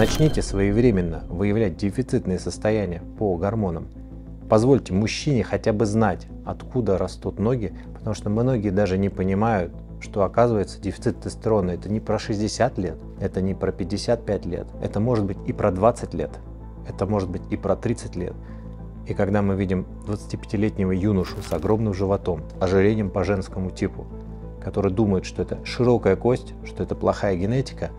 Начните своевременно выявлять дефицитные состояния по гормонам. Позвольте мужчине хотя бы знать, откуда растут ноги, потому что многие даже не понимают, что оказывается дефицит тестостерона – это не про 60 лет, это не про 55 лет, это может быть и про 20 лет, это может быть и про 30 лет. И когда мы видим 25-летнего юношу с огромным животом, ожирением по женскому типу, который думает, что это широкая кость, что это плохая генетика,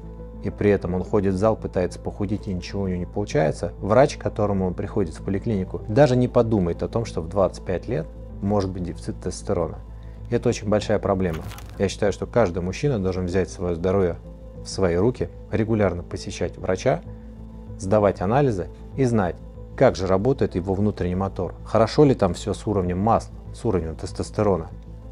и при этом он ходит в зал, пытается похудеть, и ничего у него не получается, врач, к которому он приходит в поликлинику, даже не подумает о том, что в 25 лет может быть дефицит тестостерона. И это очень большая проблема. Я считаю, что каждый мужчина должен взять свое здоровье в свои руки, регулярно посещать врача, сдавать анализы и знать, как же работает его внутренний мотор. Хорошо ли там все с уровнем масла, с уровнем тестостерона?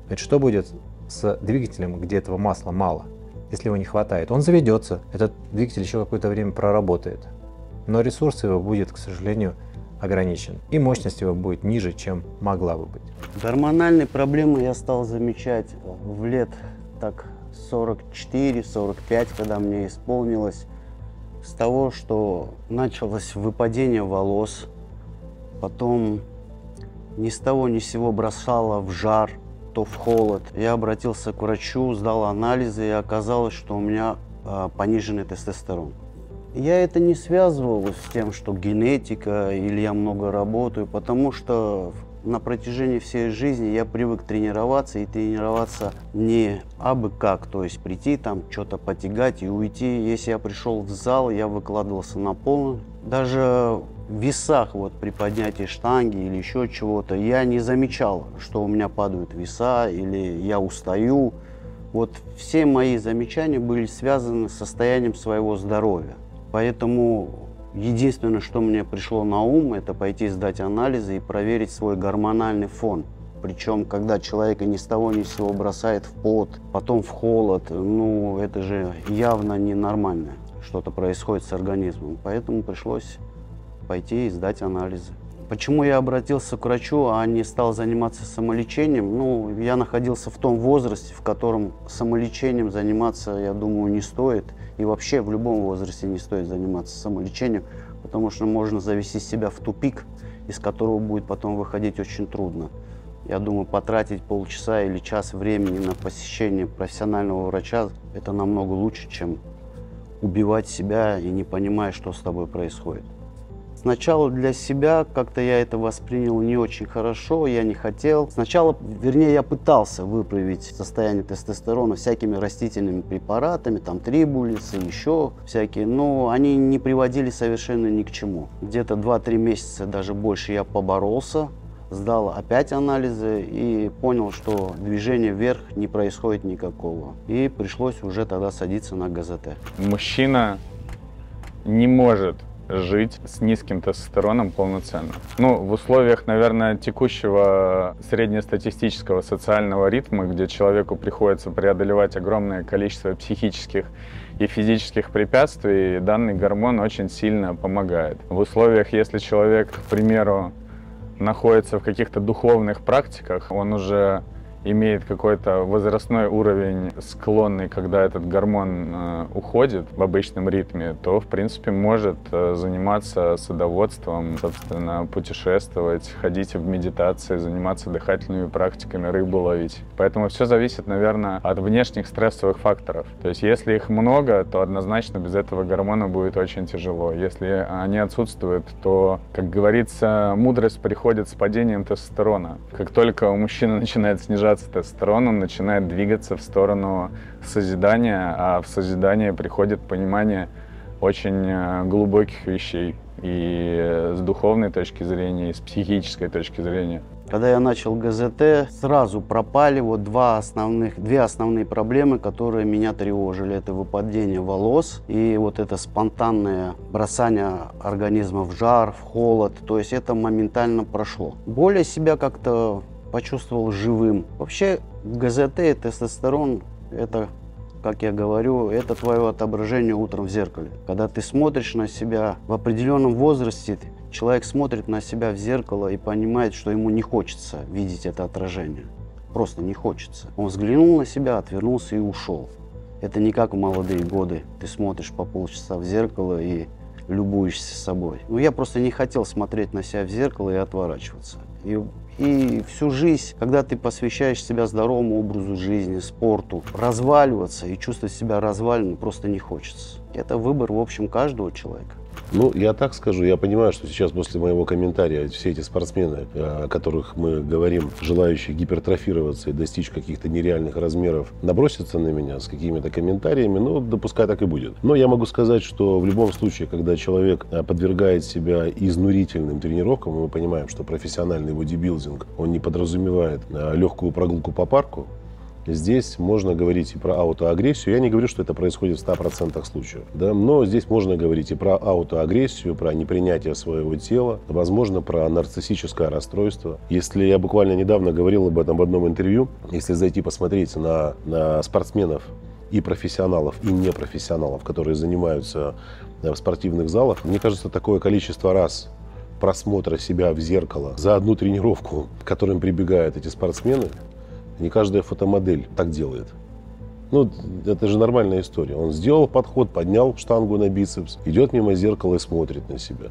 Ведь что будет с двигателем, где этого масла мало? Если его не хватает, он заведется, этот двигатель еще какое-то время проработает, но ресурс его будет, к сожалению, ограничен, и мощность его будет ниже, чем могла бы быть. Гормональные проблемы я стал замечать в лет так 44-45, когда мне исполнилось, с того, что началось выпадение волос, потом ни с того ни с сего бросало в жар, то в холод. Я обратился к врачу, сдал анализы, и оказалось, что у меня пониженный тестостерон. Я это не связывал с тем, что генетика или я много работаю, потому что на протяжении всей жизни я привык тренироваться, и тренироваться не абы как, то есть прийти там, что-то потягать и уйти. Если я пришел в зал, я выкладывался на полную. Даже в весах, вот при поднятии штанги или еще чего-то, я не замечал, что у меня падают веса или я устаю. Вот все мои замечания были связаны с состоянием своего здоровья. Поэтому единственное, что мне пришло на ум, это пойти сдать анализы и проверить свой гормональный фон. Причем, когда человека ни с того ни с сего бросает в пот, потом в холод, ну это же явно ненормально. Что-то происходит с организмом, поэтому пришлось пойти и сдать анализы. Почему я обратился к врачу, а не стал заниматься самолечением? Ну, я находился в том возрасте, в котором самолечением заниматься, я думаю, не стоит. И вообще в любом возрасте не стоит заниматься самолечением, потому что можно завести себя в тупик, из которого будет потом выходить очень трудно. Я думаю, потратить полчаса или час времени на посещение профессионального врача – это намного лучше, чем убивать себя и не понимая, что с тобой происходит. Сначала для себя как-то я это воспринял не очень хорошо, я не хотел. Сначала, вернее, я пытался выправить состояние тестостерона всякими растительными препаратами, там трибулисы, еще всякие, но они не приводили совершенно ни к чему. Где-то 2-3 месяца, даже больше, я поборолся, сдал опять анализы и понял, что движения вверх не происходит никакого. И пришлось уже тогда садиться на ГЗТ. Мужчина не может жить с низким тестостероном полноценно. Ну, в условиях, наверное, текущего среднестатистического социального ритма, где человеку приходится преодолевать огромное количество психических и физических препятствий, данный гормон очень сильно помогает. В условиях, если человек, к примеру, находится в каких-то духовных практиках, он уже имеет какой-то возрастной уровень склонный, когда этот гормон уходит в обычном ритме, то, в принципе, может заниматься садоводством, собственно, путешествовать, ходить в медитации, заниматься дыхательными практиками, рыбу ловить. Поэтому все зависит, наверное, от внешних стрессовых факторов. То есть, если их много, то однозначно без этого гормона будет очень тяжело. Если они отсутствуют, то, как говорится, мудрость приходит с падением тестостерона. Как только у мужчины начинает снижаться тестостерон, он начинает двигаться в сторону созидания, а в созидание приходит понимание очень глубоких вещей и с духовной точки зрения, и с психической точки зрения. Когда я начал ГЗТ, сразу пропали вот две основные проблемы, которые меня тревожили. Это выпадение волос и вот это спонтанное бросание организма в жар, в холод. То есть это моментально прошло. Более себя как-то почувствовал живым. Вообще ГЗТ и тестостерон, это, как я говорю, это твое отображение утром в зеркале. Когда ты смотришь на себя в определенном возрасте, человек смотрит на себя в зеркало и понимает, что ему не хочется видеть это отражение. Просто не хочется. Он взглянул на себя, отвернулся и ушел. Это не как в молодые годы. Ты смотришь по полчаса в зеркало и любуешься собой. Ну, я просто не хотел смотреть на себя в зеркало и отворачиваться. И всю жизнь, когда ты посвящаешь себя здоровому образу жизни, спорту, разваливаться и чувствовать себя разваленным просто не хочется. Это выбор, в общем, каждого человека. Ну, я так скажу, я понимаю, что сейчас после моего комментария все эти спортсмены, о которых мы говорим, желающие гипертрофироваться и достичь каких-то нереальных размеров, набросятся на меня с какими-то комментариями, ну, допускай так и будет. Но я могу сказать, что в любом случае, когда человек подвергает себя изнурительным тренировкам, мы понимаем, что профессиональный бодибилдинг, он не подразумевает легкую прогулку по парку, здесь можно говорить и про аутоагрессию. Я не говорю, что это происходит в 100% случаев. Да? Но здесь можно говорить и про аутоагрессию, про непринятие своего тела, возможно, про нарциссическое расстройство. Если я буквально недавно говорил об этом в одном интервью, если зайти посмотреть на спортсменов и профессионалов, и непрофессионалов, которые занимаются в спортивных залах, мне кажется, такое количество раз просмотра себя в зеркало за одну тренировку, к которым прибегают эти спортсмены, не каждая фотомодель так делает. Ну, это же нормальная история. Он сделал подход, поднял штангу на бицепс, идет мимо зеркала и смотрит на себя.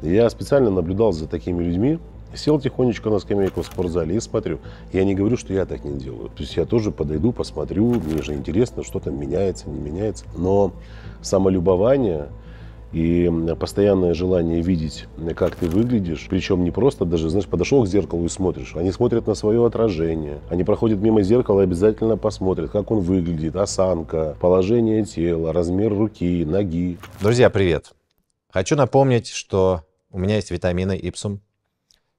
Я специально наблюдал за такими людьми, сел тихонечко на скамейку в спортзале и смотрю. Я не говорю, что я так не делаю. То есть я тоже подойду, посмотрю, мне же интересно, что там меняется, не меняется. Но самолюбование и постоянное желание видеть, как ты выглядишь, причем не просто даже, знаешь, подошел к зеркалу и смотришь. Они смотрят на свое отражение, они проходят мимо зеркала и обязательно посмотрят, как он выглядит, осанка, положение тела, размер руки, ноги. Друзья, привет! Хочу напомнить, что у меня есть витамины Ипсум,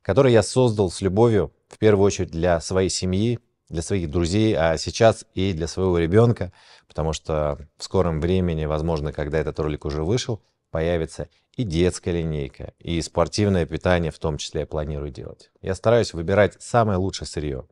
которые я создал с любовью, в первую очередь, для своей семьи, для своих друзей, а сейчас и для своего ребенка, потому что в скором времени, возможно, когда этот ролик уже вышел, появится и детская линейка, и спортивное питание в том числе я планирую делать. Я стараюсь выбирать самое лучшее сырье,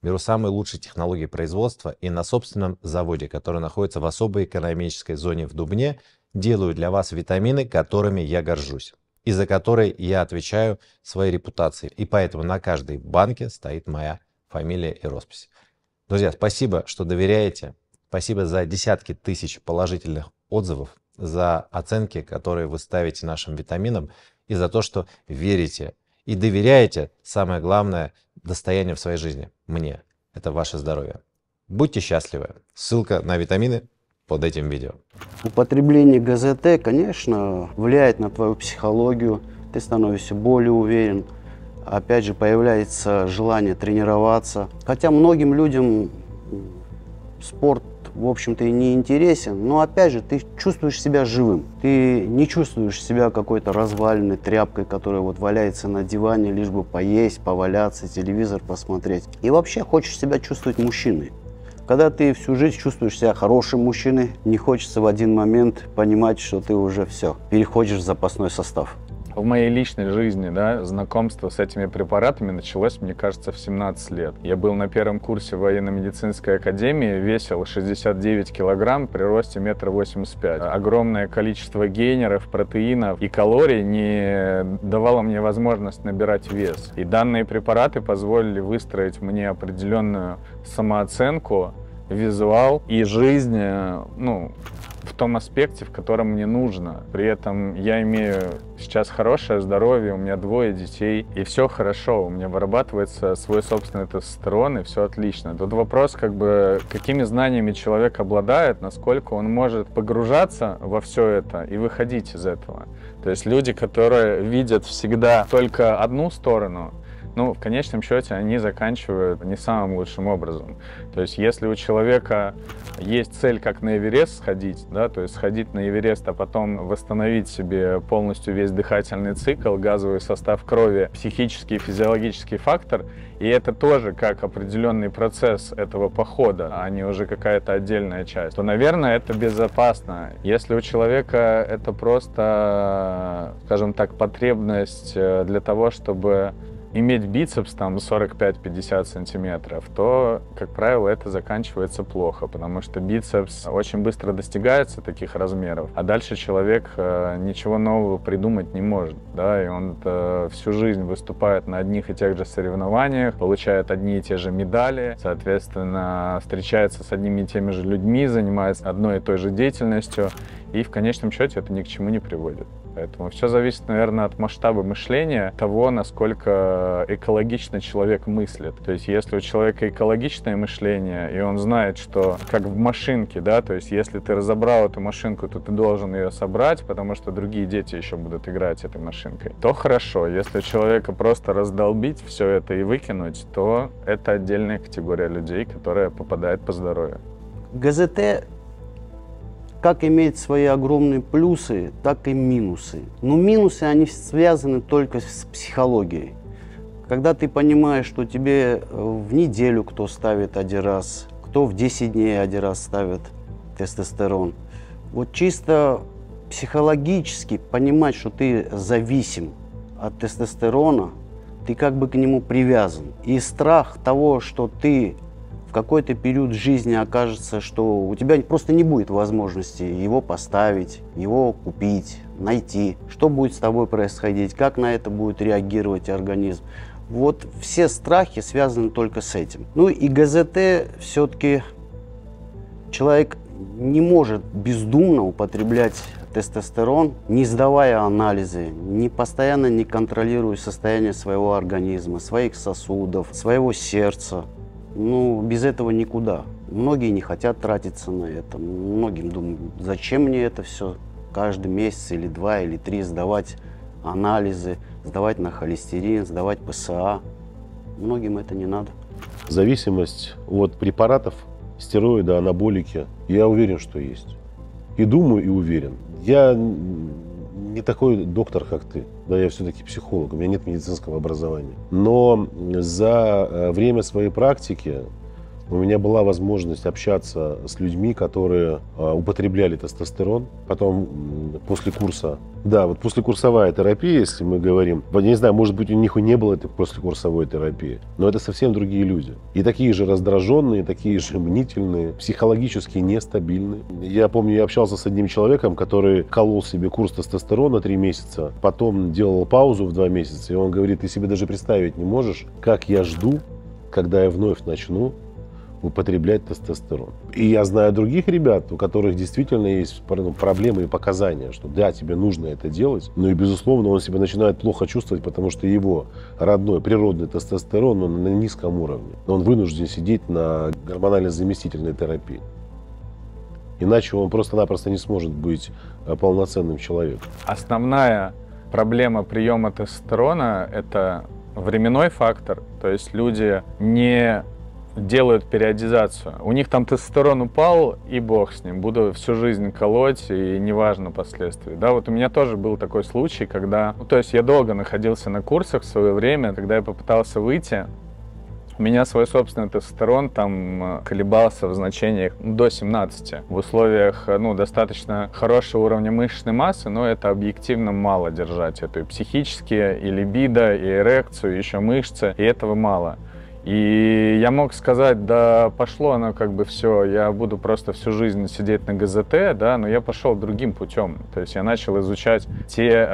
беру самые лучшие технологии производства и на собственном заводе, который находится в особой экономической зоне в Дубне, делаю для вас витамины, которыми я горжусь и за которые я отвечаю своей репутацией. И поэтому на каждой банке стоит моя фамилия и роспись. Друзья, спасибо, что доверяете, спасибо за десятки тысяч положительных отзывов, за оценки, которые вы ставите нашим витаминам, и за то, что верите и доверяете, самое главное, достояние в своей жизни, мне. Это ваше здоровье. Будьте счастливы. Ссылка на витамины под этим видео. Употребление ГЗТ, конечно, влияет на твою психологию, ты становишься более уверен, опять же, появляется желание тренироваться. Хотя многим людям спорт, в общем-то, и не интересен, но опять же ты чувствуешь себя живым. Ты не чувствуешь себя какой-то разваленной тряпкой, которая вот валяется на диване, лишь бы поесть, поваляться, телевизор посмотреть. И вообще хочешь себя чувствовать мужчиной. Когда ты всю жизнь чувствуешь себя хорошим мужчиной, не хочется в один момент понимать, что ты уже все, переходишь в запасной состав. В моей личной жизни, да, знакомство с этими препаратами началось, мне кажется, в 17 лет. Я был на первом курсе военно-медицинской академии, весил 69 килограмм при росте 1,85 м. Огромное количество гейнеров, протеинов и калорий не давало мне возможность набирать вес. И данные препараты позволили выстроить мне определенную самооценку, визуал и жизнь, ну, в том аспекте, в котором мне нужно. При этом я имею сейчас хорошее здоровье, у меня 2 детей, и все хорошо, у меня вырабатывается свой собственный тестостерон, и все отлично. Тут вопрос, как бы, какими знаниями человек обладает, насколько он может погружаться во все это и выходить из этого. То есть люди, которые видят всегда только одну сторону, ну, в конечном счете, они заканчивают не самым лучшим образом. То есть, если у человека есть цель, как на Эверест сходить, да, то есть сходить на Эверест, а потом восстановить себе полностью весь дыхательный цикл, газовый состав крови, психический и физиологический фактор, и это тоже как определенный процесс этого похода, а не уже какая-то отдельная часть, то, наверное, это безопасно. Если у человека это просто, скажем так, потребность для того, чтобы иметь бицепс там 45-50 сантиметров, то, как правило, это заканчивается плохо, потому что бицепс очень быстро достигается таких размеров, а дальше человек ничего нового придумать не может, да, и он всю жизнь выступает на одних и тех же соревнованиях, получает одни и те же медали, соответственно, встречается с одними и теми же людьми, занимается одной и той же деятельностью, И в конечном счете это ни к чему не приводит. Поэтому все зависит, наверное, от масштаба мышления, того, насколько экологично человек мыслит. То есть если у человека экологичное мышление, и он знает, что как в машинке, да, то есть если ты разобрал эту машинку, то ты должен ее собрать, потому что другие дети еще будут играть этой машинкой, то хорошо. Если у человека просто раздолбить все это и выкинуть, то это отдельная категория людей, которая попадает по здоровью. ГЗТ как имеет свои огромные плюсы, так и минусы. Но минусы, они связаны только с психологией. Когда ты понимаешь, что тебе в неделю кто ставит один раз, кто в 10 дней один раз ставит тестостерон, вот чисто психологически понимать, что ты зависим от тестостерона, ты как бы к нему привязан. И страх того, что ты в какой-то период жизни окажется, что у тебя просто не будет возможности его поставить, его купить, найти. Что будет с тобой происходить, как на это будет реагировать организм. Вот все страхи связаны только с этим. Ну и ГЗТ все-таки человек не может бездумно употреблять тестостерон, не сдавая анализы, не постоянно не контролируя состояние своего организма, своих сосудов, своего сердца. Ну, без этого никуда. Многие не хотят тратиться на это. Многим думают, зачем мне это все каждый месяц или два, или три сдавать анализы, сдавать на холестерин, сдавать ПСА. Многим это не надо. Зависимость от препаратов, стероиды, анаболики, я уверен, что есть. И думаю, и уверен. Я не такой доктор, как ты. Да, я все-таки психолог, у меня нет медицинского образования. Но за время своей практики у меня была возможность общаться с людьми, которые употребляли тестостерон. Потом после курса, да, вот послекурсовая терапия, если мы говорим, я не знаю, может быть, у них и не было этой послекурсовой терапии, но это совсем другие люди. И такие же раздраженные, такие же мнительные, психологически нестабильные. Я помню, я общался с одним человеком, который колол себе курс тестостерона 3 месяца, потом делал паузу в 2 месяца, и он говорит: ты себе даже представить не можешь, как я жду, когда я вновь начну употреблять тестостерон. И я знаю других ребят, у которых действительно есть проблемы и показания, что да, тебе нужно это делать, но и, безусловно, он себя начинает плохо чувствовать, потому что его родной природный тестостерон, он на низком уровне. Он вынужден сидеть на гормонально-заместительной терапии. Иначе он просто-напросто не сможет быть полноценным человеком. Основная проблема приема тестостерона – это временной фактор, то есть люди не делают периодизацию. У них там тестостерон упал, и бог с ним. Буду всю жизнь колоть, и неважно последствия. Да, вот у меня тоже был такой случай, когда... Ну, то есть я долго находился на курсах в свое время, когда я попытался выйти, у меня свой собственный тестостерон там колебался в значениях до 17. В условиях, ну, достаточно хорошего уровня мышечной массы, но это объективно мало держать. Это и психически, и либидо, и эрекцию, и еще мышцы, и этого мало. И я мог сказать, да пошло оно как бы все, я буду просто всю жизнь сидеть на ГЗТ, да, но я пошел другим путем. То есть я начал изучать те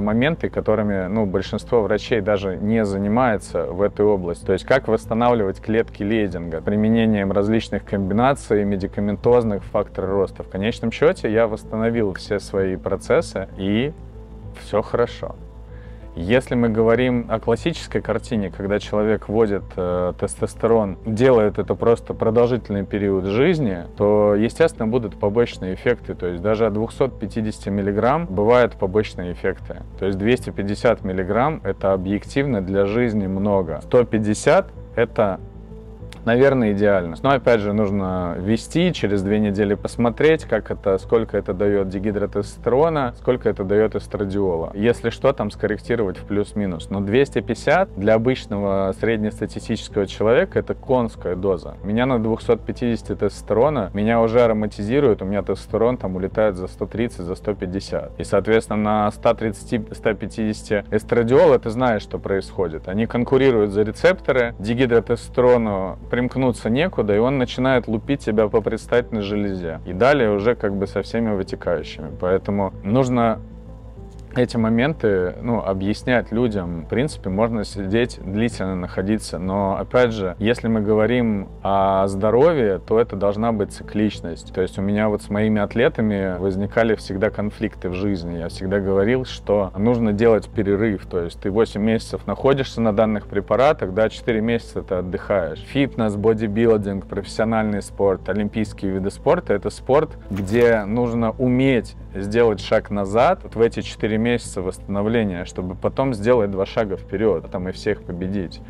моменты, которыми, ну, большинство врачей даже не занимается в этой области. То есть как восстанавливать клетки Лейдинга применением различных комбинаций, медикаментозных факторов роста. В конечном счете я восстановил все свои процессы, и все хорошо. Если мы говорим о классической картине, когда человек вводит тестостерон, делает это просто продолжительный период жизни, то, естественно, будут побочные эффекты. То есть даже от 250 мг бывают побочные эффекты. То есть 250 мг – это объективно для жизни много. 150 – это, наверное, идеально. Но, опять же, нужно ввести, через 2 недели посмотреть, как это, сколько это дает дигидротестостерона, сколько это дает эстрадиола. Если что, там скорректировать в плюс-минус. Но 250 для обычного среднестатистического человека – это конская доза. Меня на 250 тестостерона, меня уже ароматизируют, у меня тестостерон там улетает за 130, за 150. И, соответственно, на 130-150 эстрадиола ты знаешь, что происходит. Они конкурируют за рецепторы, дигидротестостерону примкнуться некуда, и он начинает лупить тебя по предстательной железе. И далее уже как бы со всеми вытекающими. Поэтому нужно эти моменты, ну, объяснять людям, в принципе, можно сидеть длительно находиться, но, опять же, если мы говорим о здоровье, то это должна быть цикличность. То есть у меня вот с моими атлетами возникали всегда конфликты в жизни. Я всегда говорил, что нужно делать перерыв, то есть ты 8 месяцев находишься на данных препаратах, да, 4 месяца ты отдыхаешь. Фитнес, бодибилдинг, профессиональный спорт, олимпийские виды спорта — это спорт, где нужно уметь сделать шаг назад вот в эти 4 месяца восстановления, чтобы потом сделать 2 шага вперед, там и всех победить.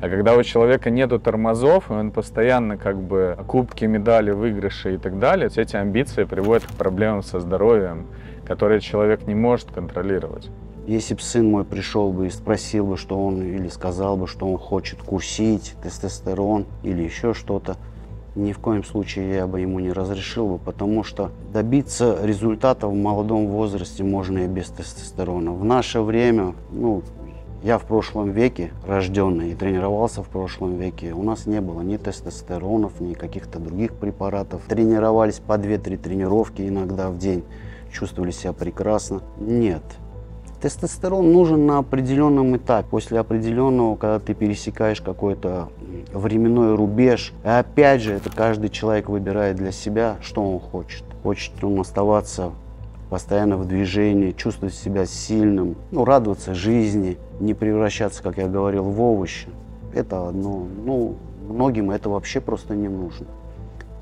А когда у человека нету тормозов, и он постоянно как бы кубки, медали, выигрыши и так далее, эти амбиции приводят к проблемам со здоровьем, которые человек не может контролировать. Если бы сын мой пришел бы и спросил бы, что он, или сказал бы, что он хочет курить, тестостерон или еще что-то, ни в коем случае я бы ему не разрешил бы, потому что добиться результата в молодом возрасте можно и без тестостерона. В наше время, ну, я в прошлом веке рожденный и тренировался в прошлом веке, у нас не было ни тестостеронов, ни каких-то других препаратов. Тренировались по 2-3 тренировки иногда в день, чувствовали себя прекрасно. Нет. Тестостерон нужен на определенном этапе. После определенного, когда ты пересекаешь какой-то временной рубеж. И опять же, это каждый человек выбирает для себя, что он хочет. Хочет он оставаться постоянно в движении, чувствовать себя сильным, ну, радоваться жизни, не превращаться, как я говорил, в овощи. Это одно. Ну, многим это вообще просто не нужно.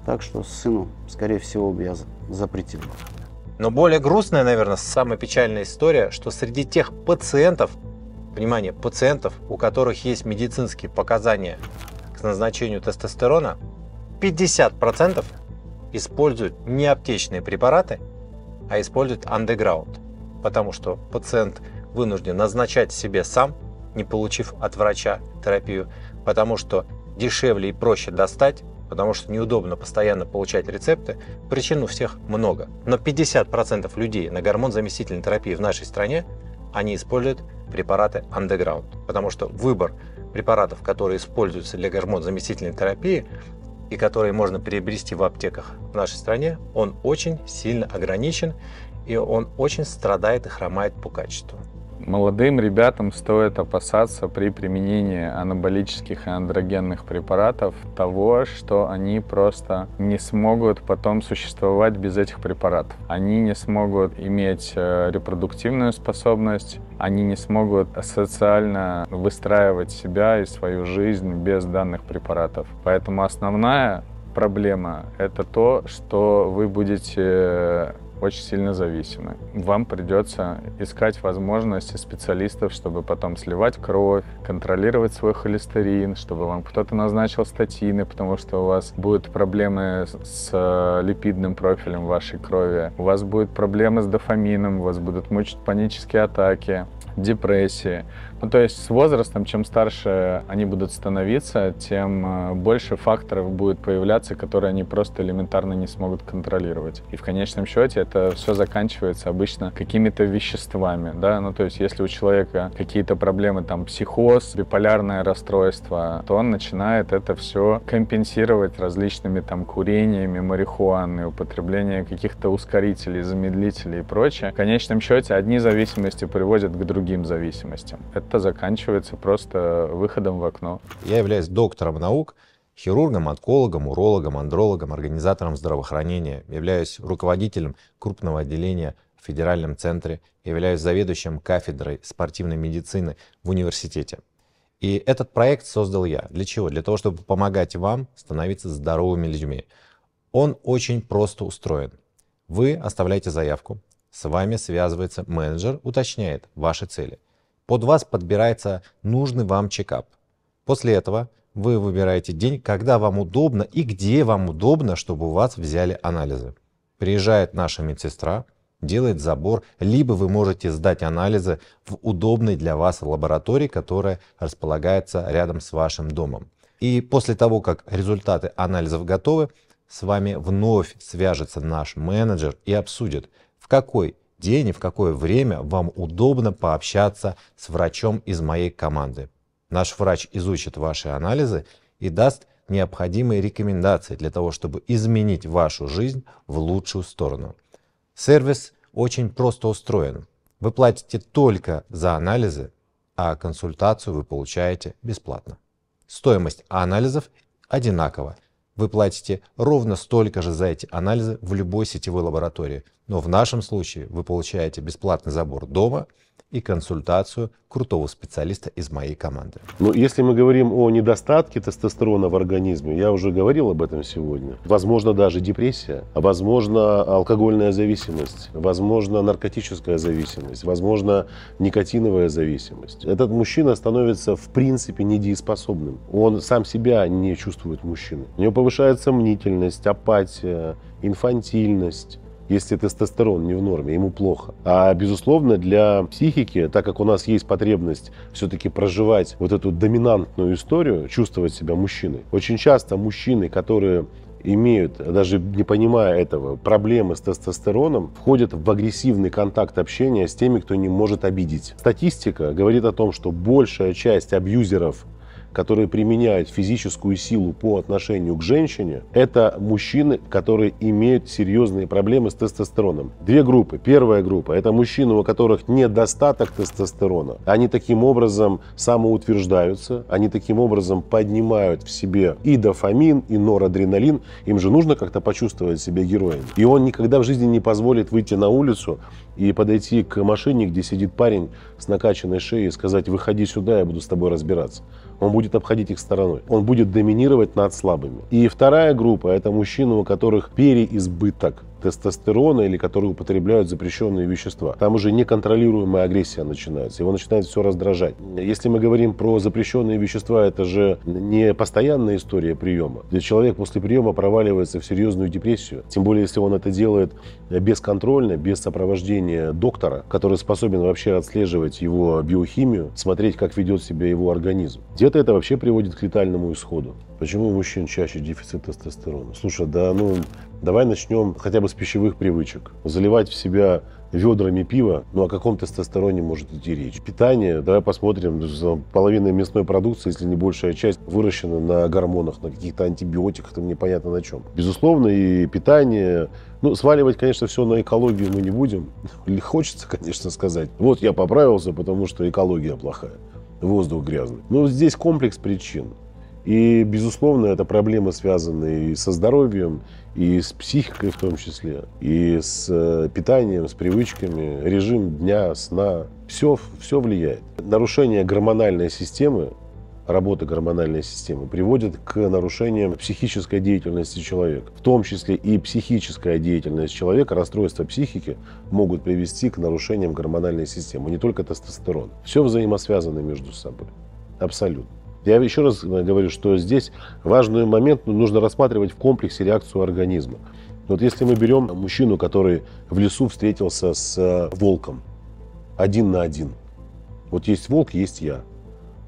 Так что сыну, скорее всего, бы я запретил. Но более грустная, наверное, самая печальная история, что среди тех пациентов, внимание, пациентов, у которых есть медицинские показания к назначению тестостерона, 50% используют не аптечные препараты, а используют андеграунд, потому что пациент вынужден назначать себе сам, не получив от врача терапию, потому что дешевле и проще достать, потому что неудобно постоянно получать рецепты, причин у всех много. Но 50% людей на гормон-заместительной терапии в нашей стране, они используют препараты андеграунд, потому что выбор препаратов, которые используются для гормон-заместительной терапии и которые можно приобрести в аптеках в нашей стране, он очень сильно ограничен, и он очень страдает и хромает по качеству. Молодым ребятам стоит опасаться при применении анаболических и андрогенных препаратов того, что они просто не смогут потом существовать без этих препаратов. Они не смогут иметь репродуктивную способность, они не смогут социально выстраивать себя и свою жизнь без данных препаратов. Поэтому основная проблема — это то, что вы будете очень сильно зависимы. Вам придется искать возможности специалистов, чтобы потом сливать кровь, контролировать свой холестерин, чтобы вам кто-то назначил статины, потому что у вас будут проблемы с липидным профилем вашей крови, у вас будут проблемы с дофамином, вас будут мучить панические атаки, депрессии. Ну, то есть с возрастом, чем старше они будут становиться, тем больше факторов будет появляться, которые они просто элементарно не смогут контролировать. И в конечном счете это все заканчивается обычно какими-то веществами, да, ну, то есть если у человека какие-то проблемы, там, психоз, биполярное расстройство, то он начинает это все компенсировать различными, там, курениями, марихуаной, употреблением каких-то ускорителей, замедлителей и прочее. В конечном счете одни зависимости приводят к другим зависимостям. Это заканчивается просто выходом в окно. Я являюсь доктором наук, хирургом, онкологом, урологом, андрологом, организатором здравоохранения, являюсь руководителем крупного отделения в федеральном центре, являюсь заведующим кафедрой спортивной медицины в университете. И этот проект создал я. Для чего? Для того, чтобы помогать вам становиться здоровыми людьми. Он очень просто устроен. Вы оставляете заявку, с вами связывается менеджер, уточняет ваши цели. Под вас подбирается нужный вам чекап. После этого вы выбираете день, когда вам удобно и где вам удобно, чтобы у вас взяли анализы. Приезжает наша медсестра, делает забор, либо вы можете сдать анализы в удобной для вас лаборатории, которая располагается рядом с вашим домом. И после того, как результаты анализов готовы, с вами вновь свяжется наш менеджер и обсудит, в какой день и в какое время вам удобно пообщаться с врачом из моей команды. Наш врач изучит ваши анализы и даст необходимые рекомендации для того, чтобы изменить вашу жизнь в лучшую сторону. Сервис очень просто устроен. Вы платите только за анализы, а консультацию вы получаете бесплатно. Стоимость анализов одинакова. Вы платите ровно столько же за эти анализы в любой сетевой лаборатории, но в нашем случае вы получаете бесплатный забор дома и консультацию крутого специалиста из моей команды. Ну, если мы говорим о недостатке тестостерона в организме, я уже говорил об этом сегодня. Возможно, даже депрессия, возможно, алкогольная зависимость, возможно, наркотическая зависимость, возможно, никотиновая зависимость. Этот мужчина становится, в принципе, недееспособным. Он сам себя не чувствует мужчиной. У него повышается мнительность, апатия, инфантильность. Если тестостерон не в норме, ему плохо. А, безусловно, для психики, так как у нас есть потребность все-таки проживать вот эту доминантную историю, чувствовать себя мужчиной, очень часто мужчины, которые имеют, даже не понимая этого, проблемы с тестостероном, входят в агрессивный контакт общения с теми, кто не может обидеть. Статистика говорит о том, что большая часть абьюзеров, которые применяют физическую силу по отношению к женщине, это мужчины, которые имеют серьезные проблемы с тестостероном. Две группы. Первая группа – это мужчины, у которых недостаток тестостерона. Они таким образом самоутверждаются, они таким образом поднимают в себе и дофамин, и норадреналин. Им же нужно как-то почувствовать себя героем. И он никогда в жизни не позволит выйти на улицу и подойти к машине, где сидит парень с накачанной шеей, и сказать: «Выходи сюда, я буду с тобой разбираться». Он будет обходить их стороной, он будет доминировать над слабыми. И вторая группа – это мужчины, у которых переизбыток тестостерона или которые употребляют запрещенные вещества. Там уже неконтролируемая агрессия начинается, его начинает все раздражать. Если мы говорим про запрещенные вещества, это же не постоянная история приема. Человек после приема проваливается в серьезную депрессию, тем более если он это делает бесконтрольно, без сопровождения доктора, который способен вообще отслеживать его биохимию, смотреть, как ведет себя его организм. Где-то это вообще приводит к летальному исходу. Почему у мужчин чаще дефицит тестостерона? Слушай, да ну... Давай начнем хотя бы с пищевых привычек. Заливать в себя ведрами пива, ну о каком тестостероне может идти речь? Питание, давай посмотрим, половина мясной продукции, если не большая часть, выращена на гормонах, на каких-то антибиотиках, там непонятно на чем. Безусловно, и питание, ну сваливать, конечно, все на экологию мы не будем. Хочется, конечно, сказать, вот я поправился, потому что экология плохая, воздух грязный. Но здесь комплекс причин. И, безусловно, это проблемы, связанные и со здоровьем, и с психикой в том числе, и с питанием, с привычками, режим дня, сна. Все влияет. Нарушение гормональной системы, работа гормональной системы приводит к нарушениям психической деятельности человека. В том числе и психическая деятельность человека, расстройства психики могут привести к нарушениям гормональной системы, не только тестостерон. Все взаимосвязано между собой. Абсолютно. Я еще раз говорю, что здесь важный момент нужно рассматривать в комплексе реакцию организма. Вот если мы берем мужчину, который в лесу встретился с волком, 1 на 1. Вот есть волк, есть я.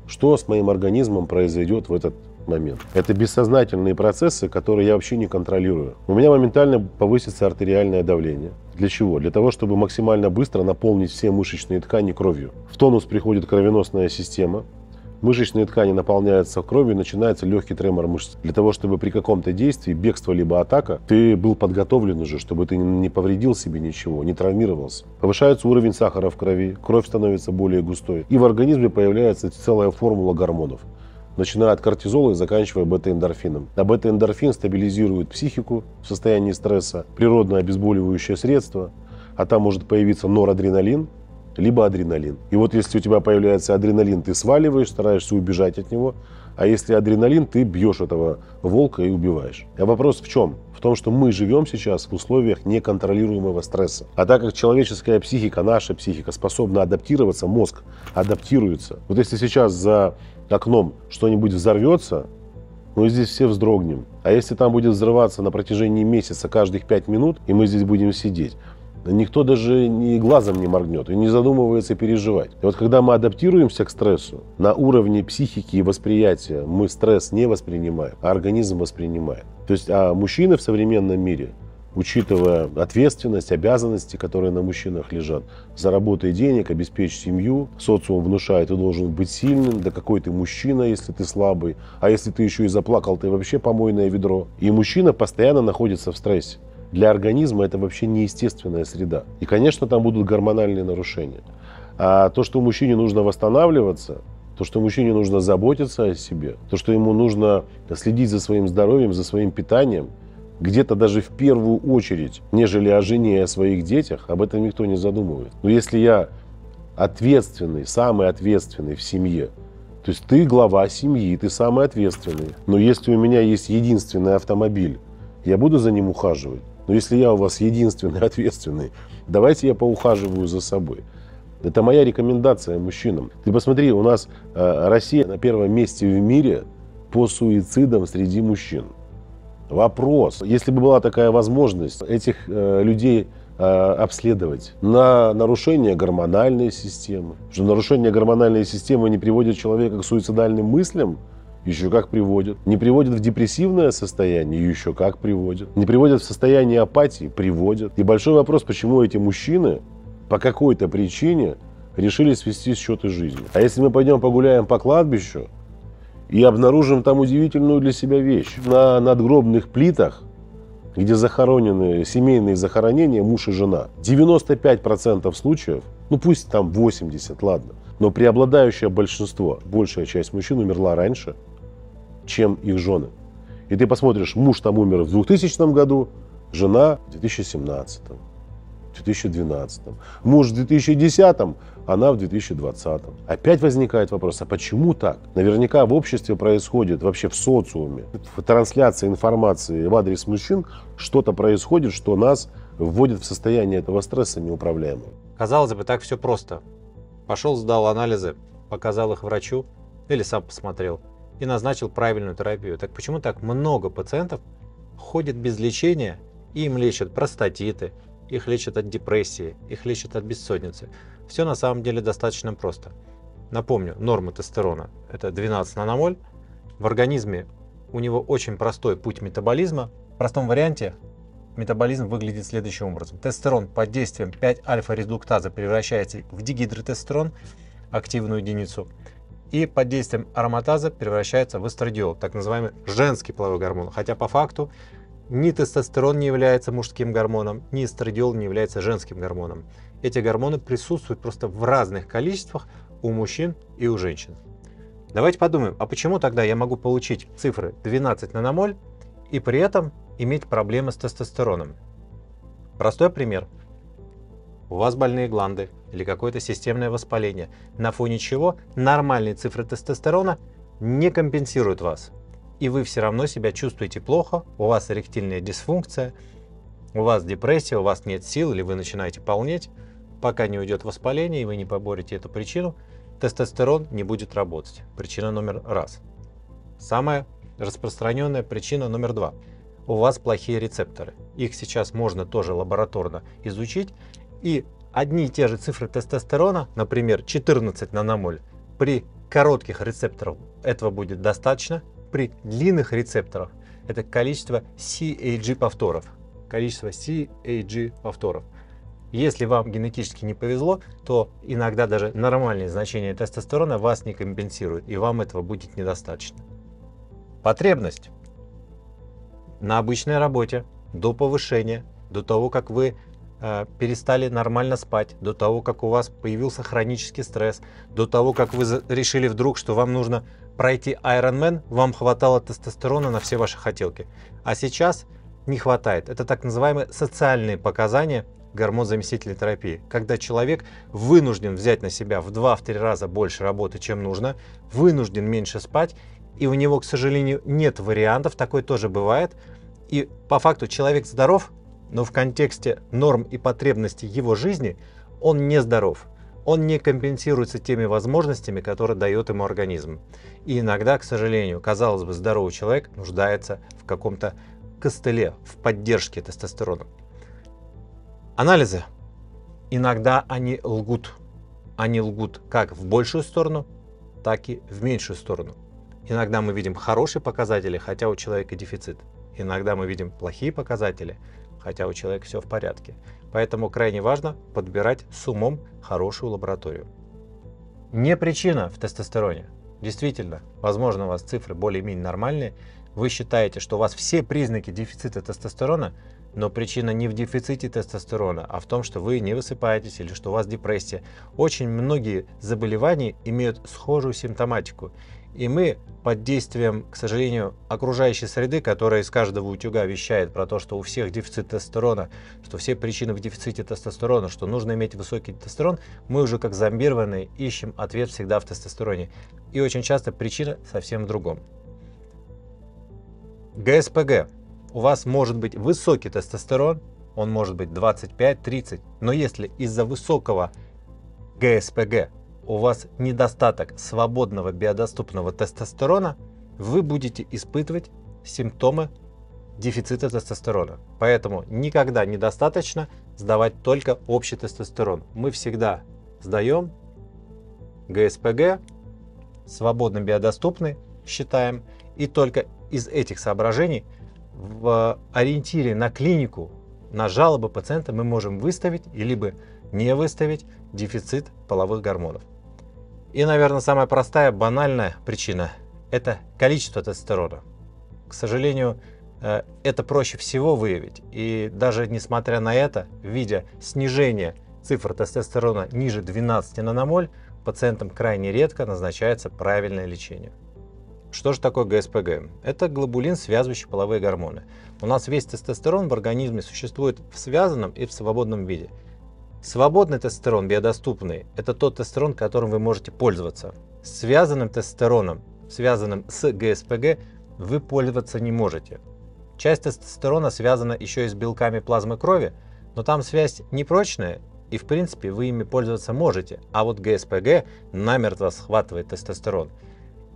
Что с моим организмом произойдет в этот момент? Это бессознательные процессы, которые я вообще не контролирую. У меня моментально повысится артериальное давление. Для чего? Для того, чтобы максимально быстро наполнить все мышечные ткани кровью. В тонус приходит кровеносная система. Мышечные ткани наполняются кровью, начинается легкий тремор мышц. Для того, чтобы при каком-то действии, бегство либо атака, ты был подготовлен уже, чтобы ты не повредил себе ничего, не травмировался. Повышается уровень сахара в крови, кровь становится более густой. И в организме появляется целая формула гормонов, начиная от кортизола и заканчивая бета-эндорфином. А бета-эндорфин стабилизирует психику в состоянии стресса, природное обезболивающее средство, а там может появиться норадреналин, либо адреналин. И вот если у тебя появляется адреналин, ты сваливаешь, стараешься убежать от него, а если адреналин, ты бьешь этого волка и убиваешь. А вопрос в чем? В том, что мы живем сейчас в условиях неконтролируемого стресса. А так как человеческая психика, наша психика способна адаптироваться, мозг адаптируется. Вот если сейчас за окном что-нибудь взорвется, мы здесь все вздрогнем. А если там будет взрываться на протяжении месяца каждых 5 минут, и мы здесь будем сидеть, никто даже ни глазом не моргнет и не задумывается переживать. И вот когда мы адаптируемся к стрессу, на уровне психики и восприятия мы стресс не воспринимаем, а организм воспринимает. То есть мужчины в современном мире, учитывая ответственность, обязанности, которые на мужчинах лежат, заработай денег, обеспечь семью, социум внушает, ты должен быть сильным, да какой ты мужчина, если ты слабый, а если ты еще и заплакал, ты вообще помойное ведро. И мужчина постоянно находится в стрессе. Для организма это вообще неестественная среда. И, конечно, там будут гормональные нарушения. А то, что мужчине нужно восстанавливаться, то, что мужчине нужно заботиться о себе, то, что ему нужно следить за своим здоровьем, за своим питанием, где-то даже в первую очередь, нежели о жене и о своих детях, об этом никто не задумывает. Но если я ответственный, самый ответственный в семье, то есть ты глава семьи, ты самый ответственный, но если у меня есть единственный автомобиль, я буду за ним ухаживать? Но если я у вас единственный ответственный, давайте я поухаживаю за собой. Это моя рекомендация мужчинам. Ты посмотри, у нас Россия на первом месте в мире по суицидам среди мужчин. Вопрос, если бы была такая возможность этих людей обследовать на нарушение гормональной системы, что нарушение гормональной системы не приводит человека к суицидальным мыслям, еще как приводит. Не приводит в депрессивное состояние, еще как приводит. Не приводит в состояние апатии, приводит. И большой вопрос, почему эти мужчины по какой-то причине решили свести счеты жизни. А если мы пойдем погуляем по кладбищу и обнаружим там удивительную для себя вещь. На надгробных плитах, где захоронены семейные захоронения, муж и жена, 95% случаев, ну пусть там 80, ладно, но преобладающее большинство, большая часть мужчин умерла раньше, чем их жены. И ты посмотришь, муж там умер в 2000 году, жена в 2017, 2012, муж в 2010, она в 2020. Опять возникает вопрос, а почему так? Наверняка в обществе происходит, вообще в социуме, в трансляции информации в адрес мужчин что-то происходит, что нас вводит в состояние этого стресса неуправляемого. Казалось бы, так все просто. Пошел, сдал анализы, показал их врачу или сам посмотрел и назначил правильную терапию. Так почему так много пациентов ходит без лечения, и им лечат простатиты, их лечат от депрессии, их лечат от бессонницы. Все на самом деле достаточно просто. Напомню, норма тестостерона – это 12 наномоль. В организме у него очень простой путь метаболизма. В простом варианте метаболизм выглядит следующим образом. Тестостерон под действием 5-альфа-редуктазы превращается в дигидротестостерон, активную единицу, и под действием ароматаза превращается в эстрадиол, так называемый женский половой гормон. Хотя по факту ни тестостерон не является мужским гормоном, ни эстрадиол не является женским гормоном. Эти гормоны присутствуют просто в разных количествах у мужчин и у женщин. Давайте подумаем, а почему тогда я могу получить цифры 12 наномоль и при этом иметь проблемы с тестостероном? Простой пример. У вас больные гланды или какое-то системное воспаление, на фоне чего нормальные цифры тестостерона не компенсируют вас. И вы все равно себя чувствуете плохо, у вас эректильная дисфункция, у вас депрессия, у вас нет сил, или вы начинаете полнеть, пока не уйдет воспаление, и вы не поборете эту причину, тестостерон не будет работать. Причина номер раз. Самая распространенная причина номер два. У вас плохие рецепторы. Их сейчас можно тоже лабораторно изучить. И одни и те же цифры тестостерона, например, 14 наномоль, при коротких рецепторах этого будет достаточно. При длинных рецепторах это количество CAG-повторов. Количество CAG-повторов. Если вам генетически не повезло, то иногда даже нормальные значения тестостерона вас не компенсируют, и вам этого будет недостаточно. Потребность. На обычной работе, до повышения, до того, как вы перестали нормально спать, до того, как у вас появился хронический стресс, до того, как вы решили вдруг, что вам нужно пройти Ironman, вам хватало тестостерона на все ваши хотелки. А сейчас не хватает. Это так называемые социальные показания гормон-заместительной терапии. Когда человек вынужден взять на себя в 2-3 раза больше работы, чем нужно, вынужден меньше спать, и у него, к сожалению, нет вариантов, такое тоже бывает. И по факту человек здоров, но в контексте норм и потребностей его жизни он не здоров. Он не компенсируется теми возможностями, которые дает ему организм. И иногда, к сожалению, казалось бы, здоровый человек нуждается в каком-то костыле, в поддержке тестостерона. Анализы. Иногда они лгут. Они лгут как в большую сторону, так и в меньшую сторону. Иногда мы видим хорошие показатели, хотя у человека дефицит. Иногда мы видим плохие показатели, хотя у человека все в порядке. Поэтому крайне важно подбирать с умом хорошую лабораторию. Не причина в тестостероне. Действительно, возможно, у вас цифры более-менее нормальные, вы считаете, что у вас все признаки дефицита тестостерона, но причина не в дефиците тестостерона, а в том, что вы не высыпаетесь или что у вас депрессия. Очень многие заболевания имеют схожую симптоматику. И мы под действием, к сожалению, окружающей среды, которая из каждого утюга вещает про то, что у всех дефицит тестостерона, что все причины в дефиците тестостерона, что нужно иметь высокий тестостерон, мы уже как зомбированные ищем ответ всегда в тестостероне. И очень часто причина совсем в другом. ГСПГ. У вас может быть высокий тестостерон, он может быть 25-30, но если из-за высокого ГСПГ у вас недостаток свободного биодоступного тестостерона, вы будете испытывать симптомы дефицита тестостерона. Поэтому никогда недостаточно сдавать только общий тестостерон. Мы всегда сдаем ГСПГ, свободно биодоступный считаем, и только из этих соображений в ориентире на клинику, на жалобы пациента мы можем выставить и либо не выставить дефицит половых гормонов. И, наверное, самая простая, банальная причина – это количество тестостерона. К сожалению, это проще всего выявить. И даже несмотря на это, видя снижение цифр тестостерона ниже 12 наномоль, пациентам крайне редко назначается правильное лечение. Что же такое ГСПГ? Это глобулин, связывающий половые гормоны. У нас весь тестостерон в организме существует в связанном и в свободном виде. Свободный тестостерон, биодоступный, это тот тестостерон, которым вы можете пользоваться. Связанным тестостероном, связанным с ГСПГ, вы пользоваться не можете. Часть тестостерона связана еще и с белками плазмы крови, но там связь непрочная, и в принципе вы ими пользоваться можете. А вот ГСПГ намертво схватывает тестостерон.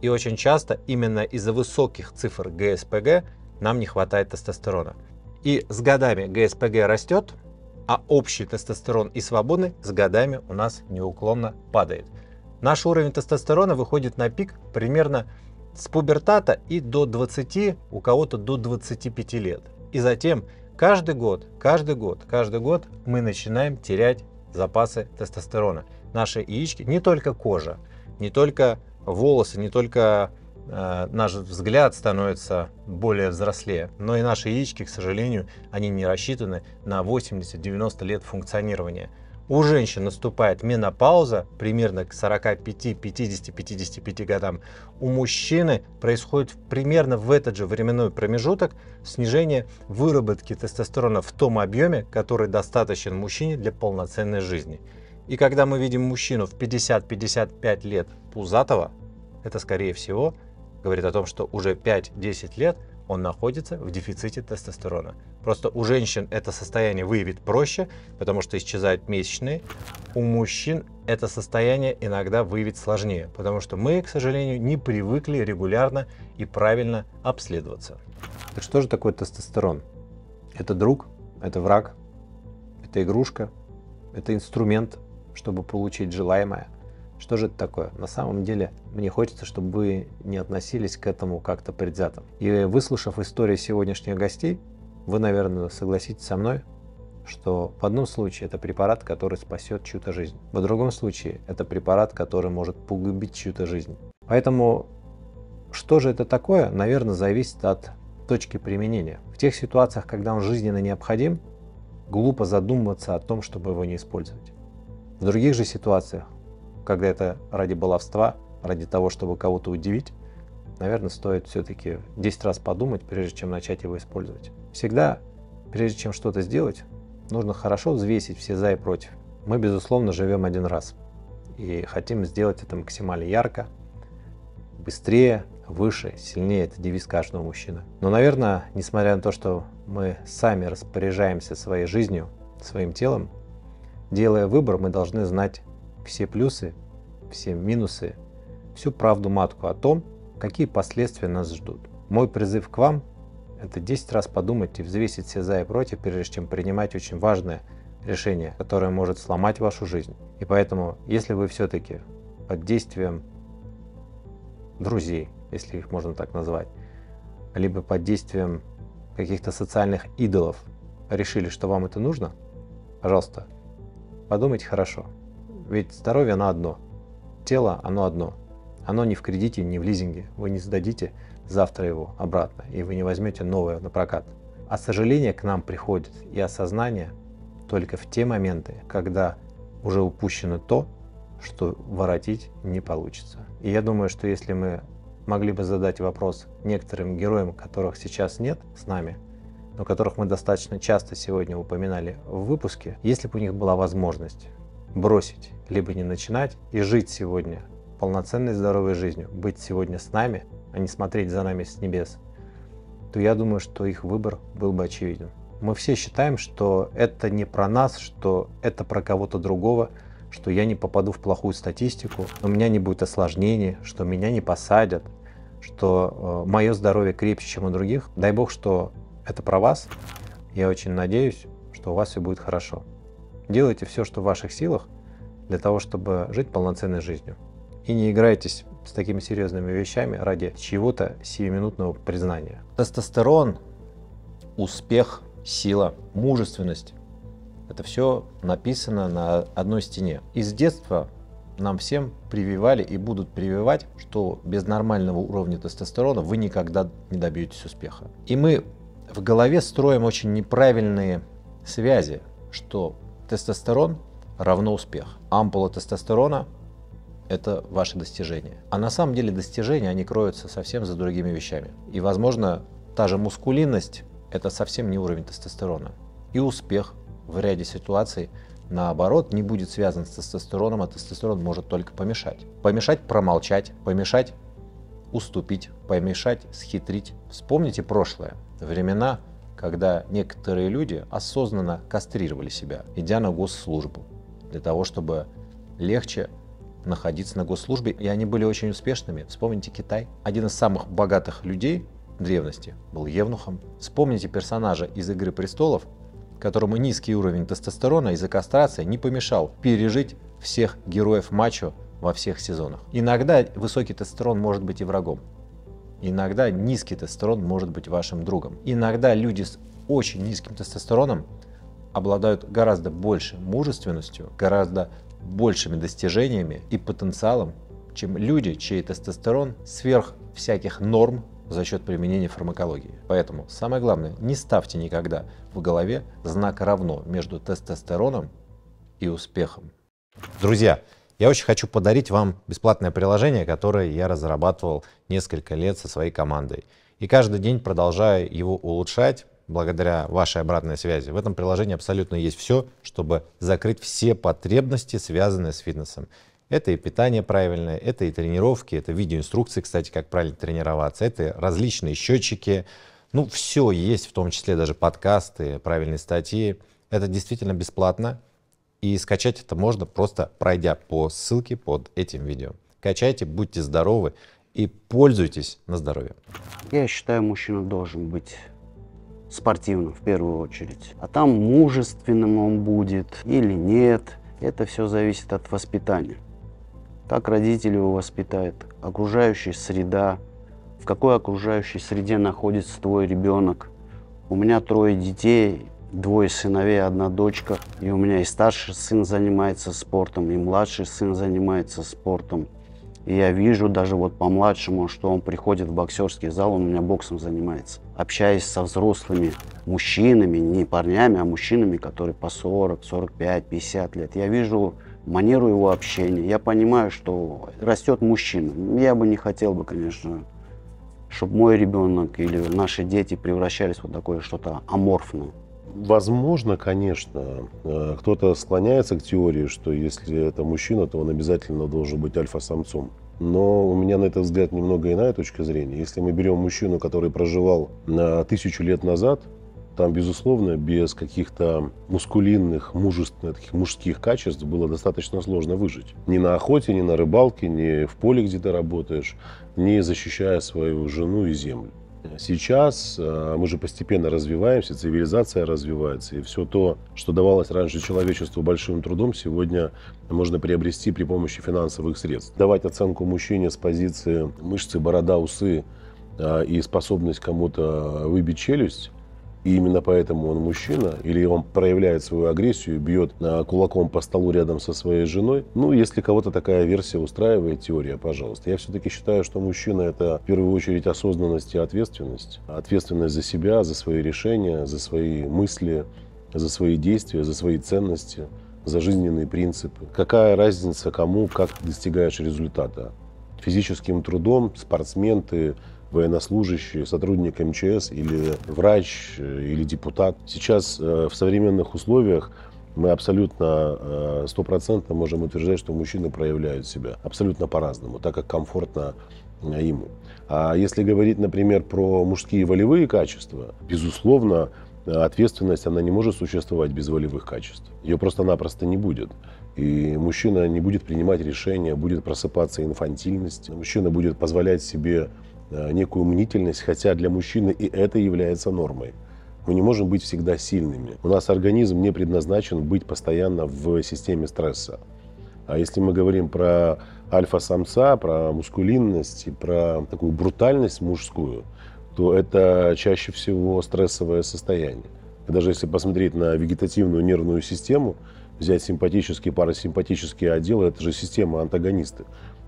И очень часто именно из-за высоких цифр ГСПГ нам не хватает тестостерона. И с годами ГСПГ растет, а общий тестостерон и свободный с годами у нас неуклонно падает. Наш уровень тестостерона выходит на пик примерно с пубертата и до 20, у кого-то до 25 лет. И затем каждый год мы начинаем терять запасы тестостерона. Наши яички, не только кожа, не только волосы, не только наш взгляд становится более взрослее, но и наши яички, к сожалению, они не рассчитаны на 80-90 лет функционирования. У женщин наступает менопауза примерно к 45-50-55 годам. У мужчины происходит примерно в этот же временной промежуток снижение выработки тестостерона в том объеме, который достаточен мужчине для полноценной жизни. И когда мы видим мужчину в 50-55 лет пузатого, это, скорее всего, говорит о том, что уже 5-10 лет он находится в дефиците тестостерона. Просто у женщин это состояние выявить проще, потому что исчезают месячные. У мужчин это состояние иногда выявить сложнее, потому что мы, к сожалению, не привыкли регулярно и правильно обследоваться. Так что же такое тестостерон? Это друг, это враг, это игрушка, это инструмент, чтобы получить желаемое. Что же это такое? На самом деле, мне хочется, чтобы вы не относились к этому как-то предвзято. И выслушав истории сегодняшних гостей, вы, наверное, согласитесь со мной, что в одном случае это препарат, который спасет чью-то жизнь. В другом случае это препарат, который может погубить чью-то жизнь. Поэтому, что же это такое, наверное, зависит от точки применения. В тех ситуациях, когда он жизненно необходим, глупо задумываться о том, чтобы его не использовать. В других же ситуациях, когда это ради баловства, ради того, чтобы кого-то удивить, наверное, стоит все-таки 10 раз подумать, прежде чем начать его использовать. Всегда, прежде чем что-то сделать, нужно хорошо взвесить все за и против. Мы, безусловно, живем один раз и хотим сделать это максимально ярко, быстрее, выше, сильнее. Это девиз каждого мужчины. Но, наверное, несмотря на то, что мы сами распоряжаемся своей жизнью, своим телом, делая выбор, мы должны знать все плюсы, все минусы, всю правду-матку о том, какие последствия нас ждут. Мой призыв к вам – это 10 раз подумать и взвесить все за и против, прежде чем принимать очень важное решение, которое может сломать вашу жизнь. И поэтому, если вы все-таки под действием друзей, если их можно так назвать, либо под действием каких-то социальных идолов решили, что вам это нужно, пожалуйста, подумайте хорошо. Ведь здоровье, оно одно. Тело, оно одно. Оно не в кредите, не в лизинге. Вы не сдадите завтра его обратно, и вы не возьмете новое на прокат. А сожаление к нам приходит и осознание только в те моменты, когда уже упущено то, что воротить не получится. И я думаю, что если мы могли бы задать вопрос некоторым героям, которых сейчас нет с нами, но которых мы достаточно часто сегодня упоминали в выпуске, если бы у них была возможность бросить, либо не начинать, и жить сегодня полноценной здоровой жизнью, быть сегодня с нами, а не смотреть за нами с небес, то я думаю, что их выбор был бы очевиден. Мы все считаем, что это не про нас, что это про кого-то другого, что я не попаду в плохую статистику, у меня не будет осложнений, что меня не посадят, что мое здоровье крепче, чем у других. Дай бог, что это про вас. Я очень надеюсь, что у вас все будет хорошо. Делайте все, что в ваших силах, для того, чтобы жить полноценной жизнью. И не играйтесь с такими серьезными вещами ради чьего-то сиюминутного признания. Тестостерон, успех, сила, мужественность. Это все написано на одной стене. И с детства нам всем прививали и будут прививать, что без нормального уровня тестостерона вы никогда не добьетесь успеха. И мы в голове строим очень неправильные связи, что тестостерон равно успех. Ампула тестостерона – это ваши достижения. А на самом деле достижения, они кроются совсем за другими вещами. И, возможно, та же мускулинность – это совсем не уровень тестостерона. И успех в ряде ситуаций, наоборот, не будет связан с тестостероном, а тестостерон может только помешать. Помешать промолчать, помешать уступить, помешать схитрить. Вспомните прошлое, времена, когда некоторые люди осознанно кастрировали себя, идя на госслужбу, для того, чтобы легче находиться на госслужбе, и они были очень успешными. Вспомните Китай. Один из самых богатых людей древности был евнухом. Вспомните персонажа из «Игры престолов», которому низкий уровень тестостерона из-за кастрации не помешал пережить всех героев мачо во всех сезонах. Иногда высокий тестостерон может быть и врагом. Иногда низкий тестостерон может быть вашим другом. Иногда люди с очень низким тестостероном обладают гораздо большей мужественностью, гораздо большими достижениями и потенциалом, чем люди, чей тестостерон сверх всяких норм за счет применения фармакологии. Поэтому самое главное, не ставьте никогда в голове знак равно между тестостероном и успехом. Друзья, я очень хочу подарить вам бесплатное приложение, которое я разрабатывал несколько лет со своей командой. И каждый день продолжаю его улучшать благодаря вашей обратной связи. В этом приложении абсолютно есть все, чтобы закрыть все потребности, связанные с фитнесом. Это и питание правильное, это и тренировки, это видеоинструкции, кстати, как правильно тренироваться, это различные счетчики. Ну, все есть, в том числе даже подкасты, правильные статьи. Это действительно бесплатно. И скачать это можно, просто пройдя по ссылке под этим видео. Качайте, будьте здоровы и пользуйтесь на здоровье. Я считаю, мужчина должен быть спортивным в первую очередь. А там мужественным он будет или нет, это все зависит от воспитания. Как родители его воспитают, окружающая среда, в какой окружающей среде находится твой ребенок. У меня 3 детей. 2 сыновей, 1 дочка. И у меня и старший сын занимается спортом, и младший сын занимается спортом. И я вижу даже вот по младшему, что он приходит в боксерский зал, он у меня боксом занимается. Общаясь со взрослыми мужчинами, не парнями, а мужчинами, которые по 40, 45, 50 лет, я вижу манеру его общения. Я понимаю, что растет мужчина. Я бы не хотел бы, конечно, чтобы мой ребенок или наши дети превращались в вот такое что-то аморфное. Возможно, конечно, кто-то склоняется к теории, что если это мужчина, то он обязательно должен быть альфа-самцом. Но у меня на этот взгляд немного иная точка зрения. Если мы берем мужчину, который проживал 1000 лет назад, там, безусловно, без каких-то мускулинных, мужественных, таких мужских качеств было достаточно сложно выжить. Ни на охоте, ни на рыбалке, ни в поле, где ты работаешь, ни защищая свою жену и землю. Сейчас мы же постепенно развиваемся, цивилизация развивается, и все то, что давалось раньше человечеству большим трудом, сегодня можно приобрести при помощи финансовых средств. Давать оценку мужчине с позиции мышцы, борода, усы и способность кому-то выбить челюсть И именно поэтому он мужчина, или он проявляет свою агрессию, бьет кулаком по столу рядом со своей женой. Ну, если кого-то такая версия устраивает, теория, пожалуйста. Я все-таки считаю, что мужчина – это в первую очередь осознанность и ответственность. Ответственность за себя, за свои решения, за свои мысли, за свои действия, за свои ценности, за жизненные принципы. Какая разница, кому, как достигаешь результата? Физическим трудом, спортсмен ты, военнослужащий, сотрудник МЧС или врач, или депутат. Сейчас в современных условиях мы абсолютно 100% можем утверждать, что мужчины проявляют себя абсолютно по-разному, так как комфортно им. А если говорить, например, про мужские волевые качества, безусловно, ответственность, она не может существовать без волевых качеств. Ее просто-напросто не будет. И мужчина не будет принимать решения, будет просыпаться инфантильность. Мужчина будет позволять себе некую мнительность, хотя для мужчины и это является нормой. Мы не можем быть всегда сильными. У нас организм не предназначен быть постоянно в системе стресса. А если мы говорим про альфа-самца, про мускулинность и про такую брутальность мужскую, то это чаще всего стрессовое состояние. И даже если посмотреть на вегетативную нервную систему, взять симпатический, парасимпатический отдел, это же система антагонисты.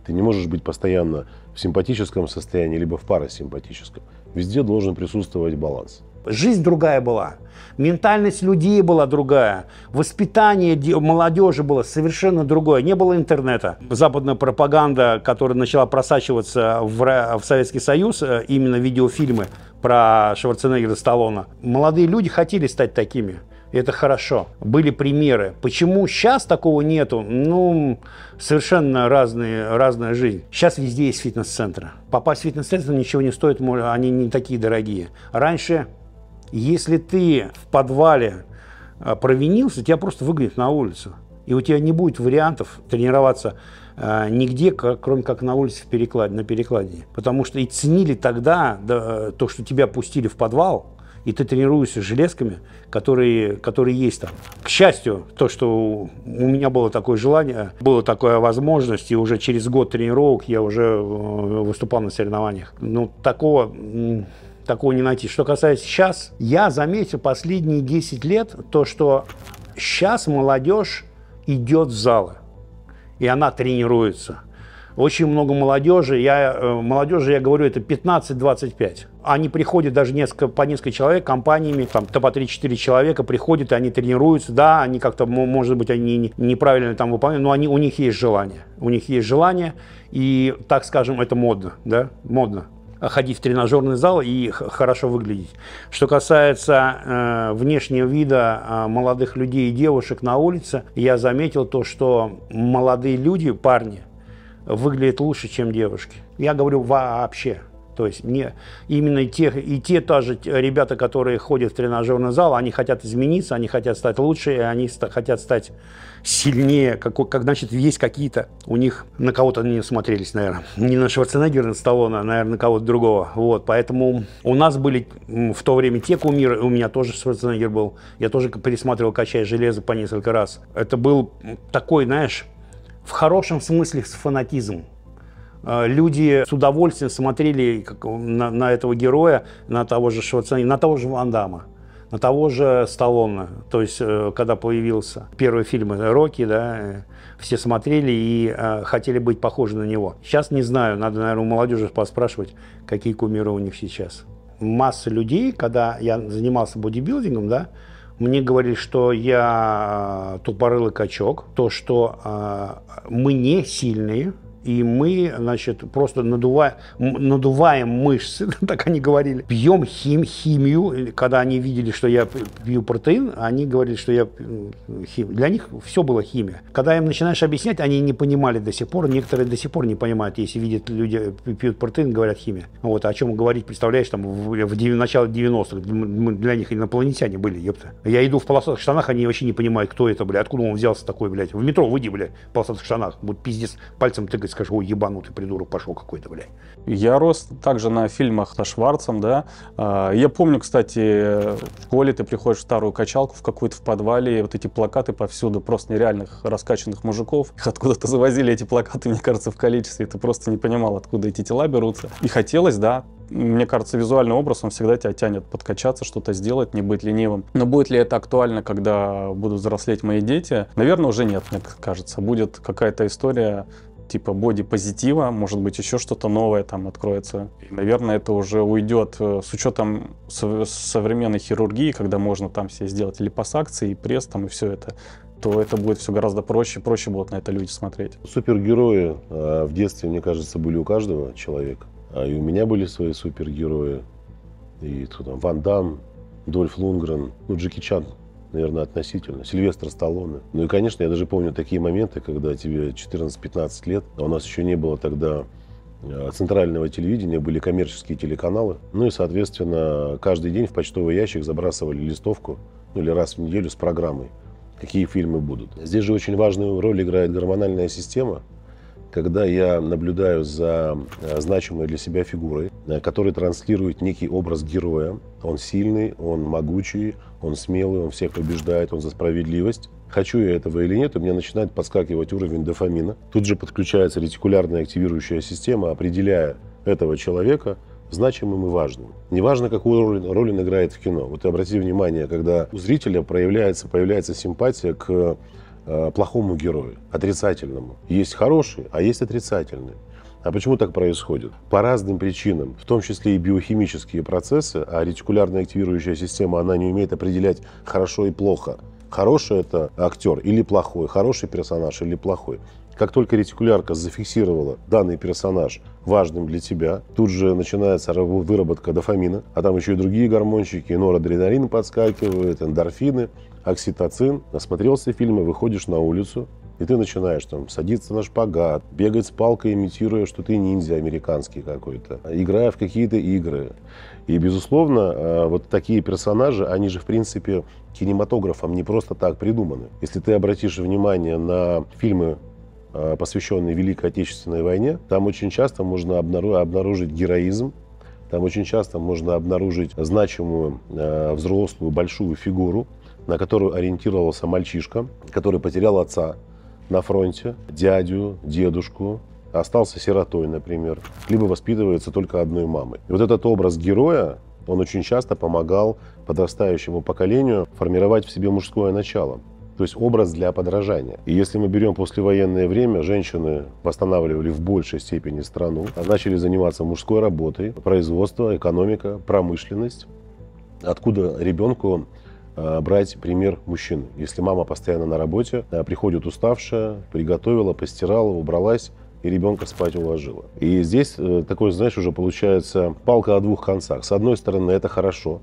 Ты не можешь быть постоянно в симпатическом состоянии, либо в парасимпатическом. Везде должен присутствовать баланс. Жизнь другая была, ментальность людей была другая, воспитание молодежи было совершенно другое. Не было интернета. Западная пропаганда, которая начала просачиваться в Советский Союз, именно видеофильмы про Шварценеггера, Сталлоне. Молодые люди хотели стать такими. Это хорошо. Были примеры. Почему сейчас такого нету? Ну, совершенно разная жизнь. Сейчас везде есть фитнес-центры. Попасть в фитнес-центр ничего не стоит, они не такие дорогие. Раньше, если ты в подвале провинился, тебя просто выгонят на улицу. И у тебя не будет вариантов тренироваться нигде, кроме как на улице на перекладине. Потому что и ценили тогда то, что тебя пустили в подвал, и ты тренируешься железками, которые есть там. К счастью, то, что у меня было такое желание, была такая возможность, и уже через год тренировок я уже выступал на соревнованиях. Ну, такого не найти. Что касается сейчас, я заметил последние 10 лет то, что сейчас молодежь идет в залы, и она тренируется. Очень много молодежи, я говорю, это 15-25. Они приходят даже по несколько человек компаниями, там по 3-4 человека приходят, и они тренируются, да, они как-то, может быть, они неправильно там выполняют, но у них есть желание. У них есть желание, и, так скажем, это модно, да, модно ходить в тренажерный зал и хорошо выглядеть. Что касается внешнего вида молодых людей и девушек на улице, я заметил то, что молодые люди, парни, выглядят лучше, чем девушки. Я говорю вообще. То есть именно те ребята, которые ходят в тренажерный зал, они хотят измениться, они хотят стать лучше, они хотят стать сильнее. Как значит, есть какие-то у них, на кого-то они смотрелись, наверное. Не на Шварценеггера, на Сталлоне, а, наверное, на кого-то другого. Вот, поэтому у нас были в то время те кумиры, у меня тоже Шварценеггер был. Я тоже пересматривал «Качай железо» по несколько раз. Это был такой, знаешь, в хорошем смысле фанатизм. Люди с удовольствием смотрели на этого героя, на того же Шварценеггера, на того же Ван Дамма, на того же Сталлоне. То есть, когда появился первый фильм «Рокки», да, все смотрели и хотели быть похожи на него. Сейчас не знаю, надо, наверное, у молодежи поспрашивать, какие кумиры у них сейчас. Масса людей, когда я занимался бодибилдингом, да, мне говорили, что я тупорылый качок, то, что мы не сильные, и мы, значит, просто надуваем мышцы, так они говорили. Пьем химию, когда они видели, что я пью протеин, они говорили, что я химию. Для них все было химия. Когда им начинаешь объяснять, они не понимали до сих пор, некоторые до сих пор не понимают, если видят люди, пьют протеин, говорят химия. Вот, о чем говорить, представляешь, там, в начале 90-х, для них инопланетяне были, ёпта. Я иду в полосатых штанах, они вообще не понимают, кто это, бля, откуда он взялся такой, блядь. В метро выйди, бля, в полосатых штанах, вот пиздец, пальцем тыкать. скажешь: ой, ебанутый придурок, пошел какой-то, блядь. Я рос также на фильмах со Шварцем, да. Я помню, кстати, в школе ты приходишь в старую качалку в какую-то в подвале, и вот эти плакаты повсюду, просто нереальных раскачанных мужиков. Их откуда-то завозили, эти плакаты, мне кажется, в количестве, и ты просто не понимал, откуда эти тела берутся. И хотелось, да. Мне кажется, визуальный образ, он всегда тебя тянет подкачаться, что-то сделать, не быть ленивым. Но будет ли это актуально, когда будут взрослеть мои дети? Наверное, уже нет, мне кажется. Будет какая-то история типа боди-позитива, может быть, еще что-то новое там откроется. И, наверное, это уже уйдет с учетом современной хирургии, когда можно там себе сделать липосакции, и пресс там, и все это. То это будет все гораздо проще, проще будут на это люди смотреть. Супергерои в детстве, мне кажется, были у каждого человека. А и у меня были свои супергерои, и кто там, Ван Дамм, Дольф Лунгрен, ну, Джеки Чан, наверное, относительно, Сильвестр Сталлоне. Ну и, конечно, я даже помню такие моменты, когда тебе 14-15 лет, а у нас еще не было тогда центрального телевидения, были коммерческие телеканалы. Ну и, соответственно, каждый день в почтовый ящик забрасывали листовку, ну или раз в неделю с программой, какие фильмы будут. Здесь же очень важную роль играет гормональная система. Когда я наблюдаю за значимой для себя фигурой, которая транслирует некий образ героя, он сильный, он могучий, он смелый, он всех побеждает, он за справедливость. Хочу я этого или нет, у меня начинает подскакивать уровень дофамина. Тут же подключается ретикулярная активирующая система, определяя этого человека значимым и важным. Неважно, какую роль он играет в кино. Вот обратите внимание, когда у зрителя появляется симпатия к плохому герою, отрицательному. Есть хороший, а есть отрицательный. А почему так происходит? По разным причинам, в том числе и биохимические процессы, а ретикулярная активирующая система, она не умеет определять хорошо и плохо. Хороший – это актер или плохой, хороший персонаж или плохой. Как только ретикулярка зафиксировала данный персонаж важным для тебя, тут же начинается выработка дофамина, а там еще и другие гормончики, норадреналин подскакивает, эндорфины, окситоцин. Насмотрелся фильмы, выходишь на улицу, и ты начинаешь там садиться на шпагат, бегать с палкой, имитируя, что ты ниндзя американский какой-то, играя в какие-то игры. И, безусловно, вот такие персонажи, они же, в принципе, кинематографом не просто так придуманы. Если ты обратишь внимание на фильмы, посвященные Великой Отечественной войне, там очень часто можно обнаружить героизм, там очень часто можно обнаружить значимую взрослую большую фигуру, на которую ориентировался мальчишка, который потерял отца на фронте, дядю, дедушку, остался сиротой, например, либо воспитывается только одной мамой. И вот этот образ героя, он очень часто помогал подрастающему поколению формировать в себе мужское начало. То есть образ для подражания. И если мы берем послевоенное время, женщины восстанавливали в большей степени страну, начали заниматься мужской работой, производство, экономика, промышленность. Откуда ребенку брать пример мужчин? Если мама постоянно на работе, приходит уставшая, приготовила, постирала, убралась, и ребенка спать уложила. И здесь такой, знаешь, уже получается палка о двух концах. С одной стороны, это хорошо,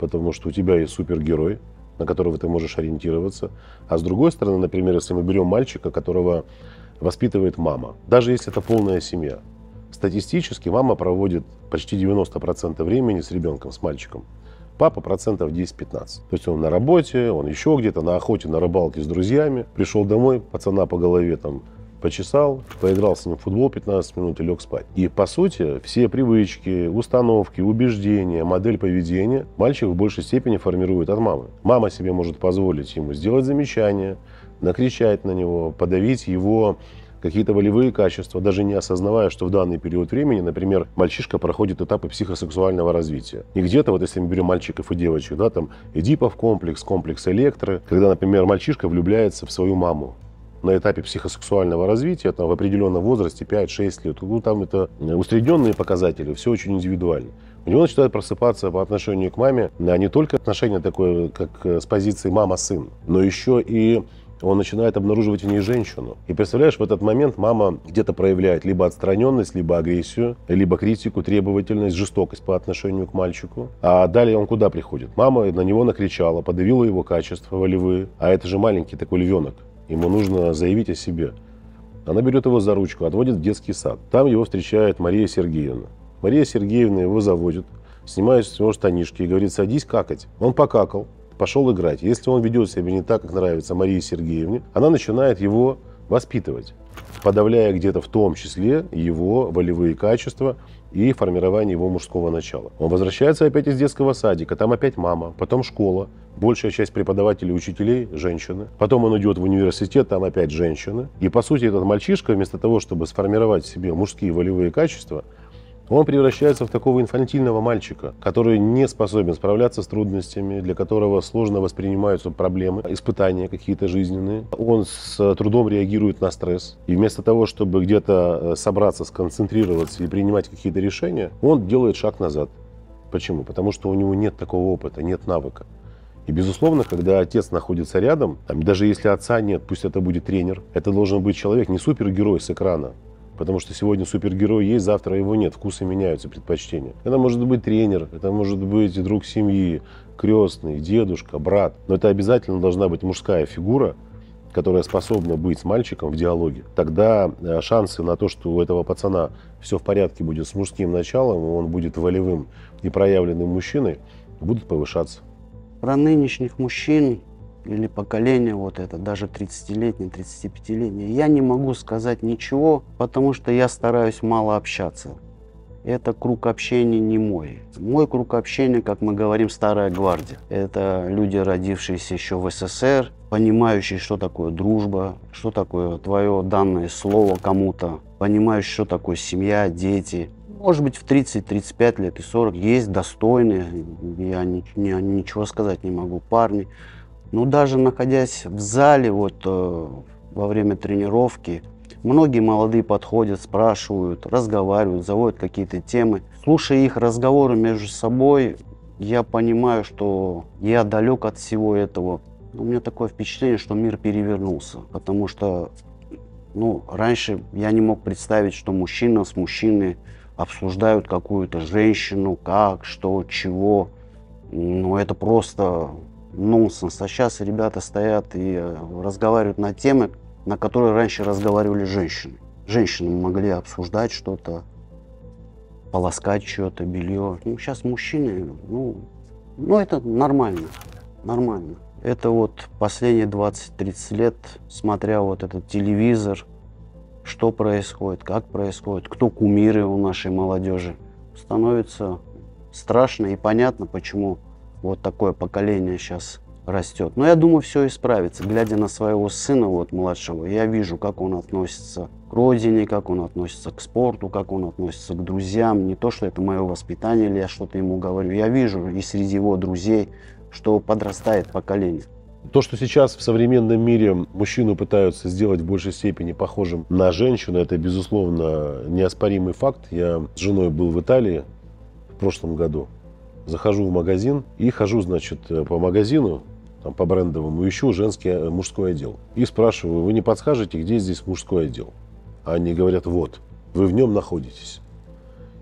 потому что у тебя есть супергерой, на которого ты можешь ориентироваться. А с другой стороны, например, если мы берем мальчика, которого воспитывает мама, даже если это полная семья, статистически мама проводит почти 90% времени с ребенком, с мальчиком. Папа процентов 10-15. То есть он на работе, он еще где-то на охоте, на рыбалке с друзьями. Пришел домой, пацана по голове там почесал, поиграл с ним в футбол 15 минут и лег спать. И, по сути, все привычки, установки, убеждения, модель поведения мальчик в большей степени формирует от мамы. Мама себе может позволить ему сделать замечание, накричать на него, подавить его какие-то волевые качества, даже не осознавая, что в данный период времени, например, мальчишка проходит этапы психосексуального развития. И где-то, вот если мы берем мальчиков и девочек, да, там Эдипов комплекс, комплекс Электры, когда, например, мальчишка влюбляется в свою маму. На этапе психосексуального развития, там, в определенном возрасте, 5-6 лет, ну, там это усредненные показатели, все очень индивидуально. У него начинает просыпаться по отношению к маме, а не только отношение такое, как с позиции мама-сын, но еще и он начинает обнаруживать в ней женщину. И представляешь, в этот момент мама где-то проявляет либо отстраненность, либо агрессию, либо критику, требовательность, жестокость по отношению к мальчику. А далее он куда приходит? Мама на него накричала, подавила его качества волевые. А это же маленький такой львенок. Ему нужно заявить о себе. Она берет его за ручку, отводит в детский сад. Там его встречает Мария Сергеевна. Мария Сергеевна его заводит, снимает с него штанишки и говорит: садись какать. Он покакал, пошел играть. Если он ведет себя не так, как нравится Марии Сергеевне, она начинает его воспитывать, подавляя где-то в том числе его волевые качества и формирование его мужского начала. Он возвращается опять из детского садика, там опять мама, потом школа, большая часть преподавателей и учителей – женщины. Потом он идет в университет, там опять женщины. И, по сути, этот мальчишка, вместо того, чтобы сформировать в себе мужские волевые качества, он превращается в такого инфантильного мальчика, который не способен справляться с трудностями, для которого сложно воспринимаются проблемы, испытания какие-то жизненные. Он с трудом реагирует на стресс. И вместо того, чтобы где-то собраться, сконцентрироваться и принимать какие-то решения, он делает шаг назад. Почему? Потому что у него нет такого опыта, нет навыка. И, безусловно, когда отец находится рядом, там, даже если отца нет, пусть это будет тренер, это должен быть человек, не супергерой с экрана. Потому что сегодня супергерой есть, завтра его нет. Вкусы меняются, предпочтения. Это может быть тренер, это может быть друг семьи, крестный, дедушка, брат. Но это обязательно должна быть мужская фигура, которая способна быть с мальчиком в диалоге. Тогда шансы на то, что у этого пацана все в порядке будет с мужским началом, он будет волевым и проявленным мужчиной, будут повышаться. Про нынешних мужчин или поколение вот это, даже 30-летние, 35-летние, я не могу сказать ничего, потому что я стараюсь мало общаться. Это круг общения не мой. Мой круг общения, как мы говорим, старая гвардия. Это люди, родившиеся еще в СССР, понимающие, что такое дружба, что такое твое данное слово кому-то, понимающие, что такое семья, дети. Может быть, в 30-35 лет и 40 есть достойные, я ничего сказать не могу, парни. Но даже находясь в зале вот, во время тренировки, многие молодые подходят, спрашивают, разговаривают, заводят какие-то темы. Слушая их разговоры между собой, я понимаю, что я далек от всего этого. У меня такое впечатление, что мир перевернулся, потому что раньше я не мог представить, что мужчина с мужчиной обсуждают какую-то женщину, как, что, чего. Но это просто... нонсенс. А сейчас ребята стоят и разговаривают на темы, на которые раньше разговаривали женщины. Женщины могли обсуждать что-то, полоскать что-то, белье. Ну, сейчас мужчины, это нормально, нормально. Это вот последние 20-30 лет, смотря вот этот телевизор, что происходит, как происходит, кто кумиры у нашей молодежи, становится страшно и понятно, почему вот такое поколение сейчас растет. Но я думаю, все исправится. Глядя на своего сына, вот младшего, я вижу, как он относится к родине, как он относится к спорту, как он относится к друзьям. Не то, что это мое воспитание или я что-то ему говорю. Я вижу и среди его друзей, что подрастает поколение. То, что сейчас в современном мире мужчину пытаются сделать в большей степени похожим на женщину, это, безусловно, неоспоримый факт. Я с женой был в Италии в прошлом году. Захожу в магазин и хожу, значит, по магазину, там, по брендовому, ищу мужской отдел. И спрашиваю, вы не подскажете, где здесь мужской отдел? А они говорят, вот, вы в нем находитесь.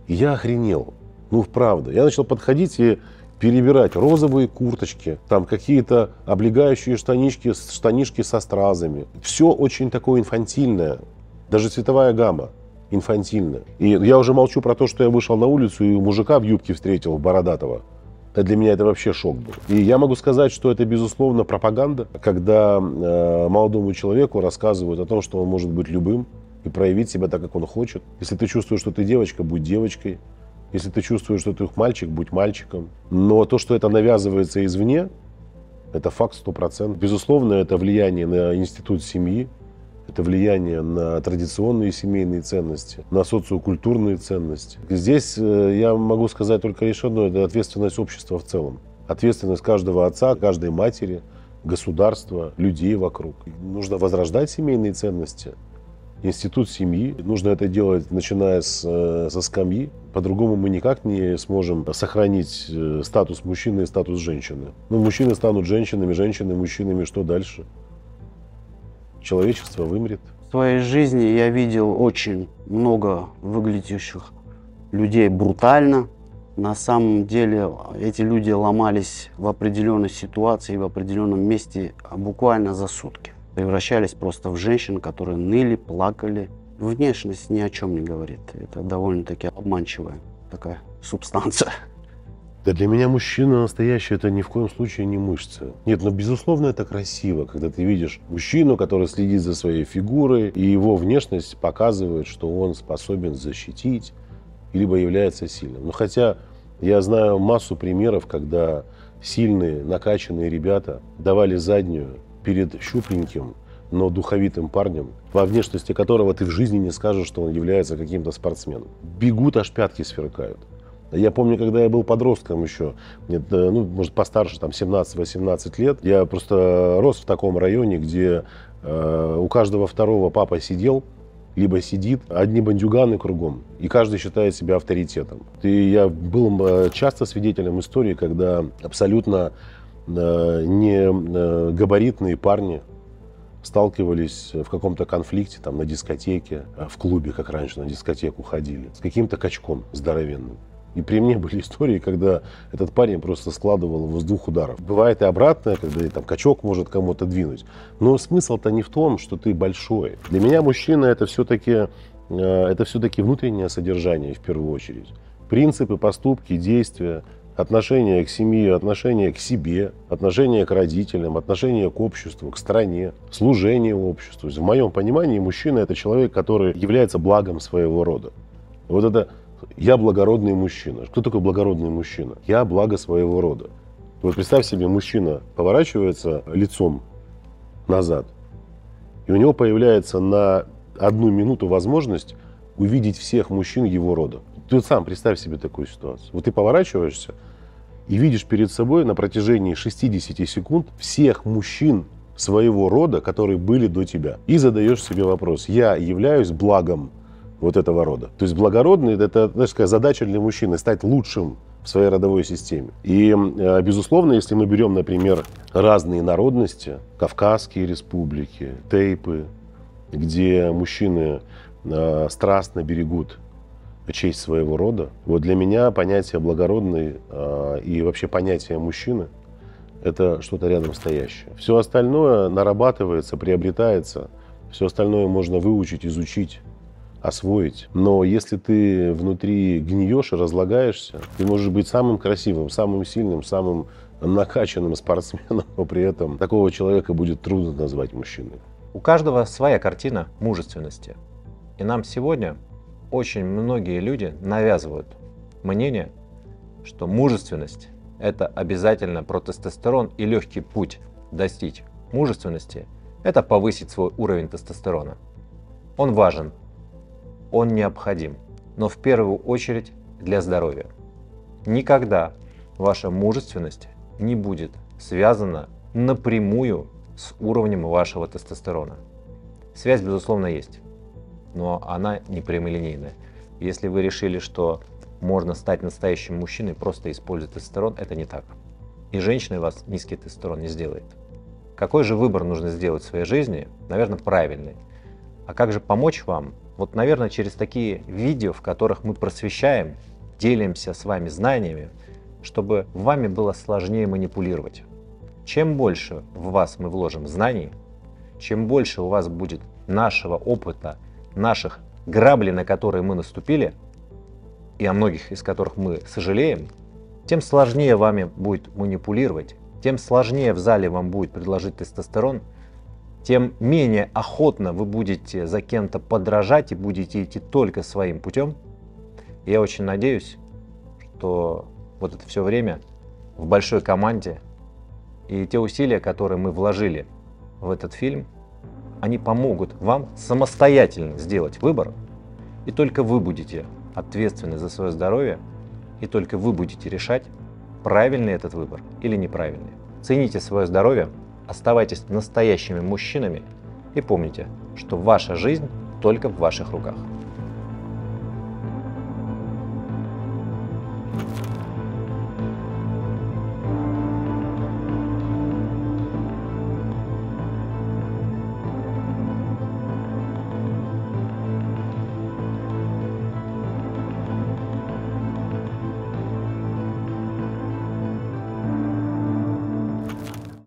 И я охренел. Правда. Я начал подходить и перебирать розовые курточки, там какие-то облегающие штанишки со стразами. Все очень такое инфантильное, даже цветовая гамма. Инфантильно. И я уже молчу про то, что я вышел на улицу и мужика в юбке встретил, бородатого. Для меня это вообще шок был. И я могу сказать, что это, безусловно, пропаганда, когда молодому человеку рассказывают о том, что он может быть любым и проявить себя так, как он хочет. Если ты чувствуешь, что ты девочка, будь девочкой. Если ты чувствуешь, что ты мальчик, будь мальчиком. Но то, что это навязывается извне, это факт 100%. Безусловно, это влияние на институт семьи. Это влияние на традиционные семейные ценности, на социокультурные ценности. Здесь я могу сказать только лишь одно – это ответственность общества в целом. Ответственность каждого отца, каждой матери, государства, людей вокруг. Нужно возрождать семейные ценности, институт семьи. Нужно это делать, начиная со скамьи. По-другому мы никак не сможем сохранить статус мужчины и статус женщины. Мужчины станут женщинами, женщины – мужчинами. Что дальше? Человечество вымрет. В своей жизни я видел очень много выглядящих людей брутально. На самом деле эти люди ломались в определенной ситуации, в определенном месте буквально за сутки. Превращались просто в женщин, которые ныли, плакали. Внешность ни о чем не говорит. Это довольно-таки обманчивая такая субстанция. Да для меня мужчина настоящий – это ни в коем случае не мышцы. Нет, но безусловно, это красиво, когда ты видишь мужчину, который следит за своей фигурой, и его внешность показывает, что он способен защитить, либо является сильным. Но хотя я знаю массу примеров, когда сильные, накачанные ребята давали заднюю перед щупленьким, но духовитым парнем, во внешности которого ты в жизни не скажешь, что он является каким-то спортсменом. Бегут, аж пятки сверкают. Я помню, когда я был подростком еще, может, постарше, там, 17-18 лет, я просто рос в таком районе, где у каждого второго папа сидел, либо сидит, одни бандюганы кругом, и каждый считает себя авторитетом. И я был часто свидетелем истории, когда абсолютно не габаритные парни сталкивались в каком-то конфликте, там, на дискотеке, в клубе, как раньше на дискотеку ходили, с каким-то качком здоровенным. И при мне были истории, когда этот парень просто складывал его с двух ударов. Бывает и обратное, когда там качок может кому-то двинуть. Но смысл-то не в том, что ты большой. Для меня мужчина – это все-таки внутреннее содержание в первую очередь. Принципы, поступки, действия, отношение к семье, отношение к себе, отношение к родителям, отношение к обществу, к стране, служение обществу. В моем понимании мужчина – это человек, который является благом своего рода. Вот это… Я благородный мужчина. Кто такой благородный мужчина? Я благо своего рода. Вот представь себе, мужчина поворачивается лицом назад, и у него появляется на 1 минуту возможность увидеть всех мужчин его рода. Ты сам представь себе такую ситуацию. Вот ты поворачиваешься и видишь перед собой на протяжении 60 секунд всех мужчин своего рода, которые были до тебя. И задаешь себе вопрос: я являюсь благом вот этого рода? То есть благородный – это, знаешь, такая задача для мужчины – стать лучшим в своей родовой системе. И, безусловно, если мы берем, например, разные народности, кавказские республики, тейпы, где мужчины страстно берегут честь своего рода, вот для меня понятие благородный и вообще понятие мужчины – это что-то рядом стоящее. Все остальное нарабатывается, приобретается, все остальное можно выучить, изучить, освоить. Но если ты внутри гниешь и разлагаешься, ты можешь быть самым красивым, самым сильным, самым накачанным спортсменом, но при этом такого человека будет трудно назвать мужчиной. У каждого своя картина мужественности. И нам сегодня очень многие люди навязывают мнение, что мужественность – это обязательно про тестостерон и легкий путь достичь мужественности – это повысить свой уровень тестостерона. Он важен. Он необходим, но в первую очередь для здоровья. Никогда ваша мужественность не будет связана напрямую с уровнем вашего тестостерона. Связь, безусловно, есть, но она не прямолинейная. Если вы решили, что можно стать настоящим мужчиной, просто используя тестостерон, это не так. И женщина вас низкий тестостерон не сделает. Какой же выбор нужно сделать в своей жизни? Наверное, правильный. А как же помочь вам? Вот, наверное, через такие видео, в которых мы просвещаем, делимся с вами знаниями, чтобы вами было сложнее манипулировать. Чем больше в вас мы вложим знаний, чем больше у вас будет нашего опыта, наших граблей, на которые мы наступили, и о многих из которых мы сожалеем, тем сложнее вами будет манипулировать, тем сложнее в зале вам будет предложить тестостерон, тем менее охотно вы будете за кем-то подражать и будете идти только своим путем. Я очень надеюсь, что вот это все время в большой команде и те усилия, которые мы вложили в этот фильм, они помогут вам самостоятельно сделать выбор, и только вы будете ответственны за свое здоровье, и только вы будете решать, правильный этот выбор или неправильный. Цените свое здоровье. Оставайтесь настоящими мужчинами и помните, что ваша жизнь только в ваших руках.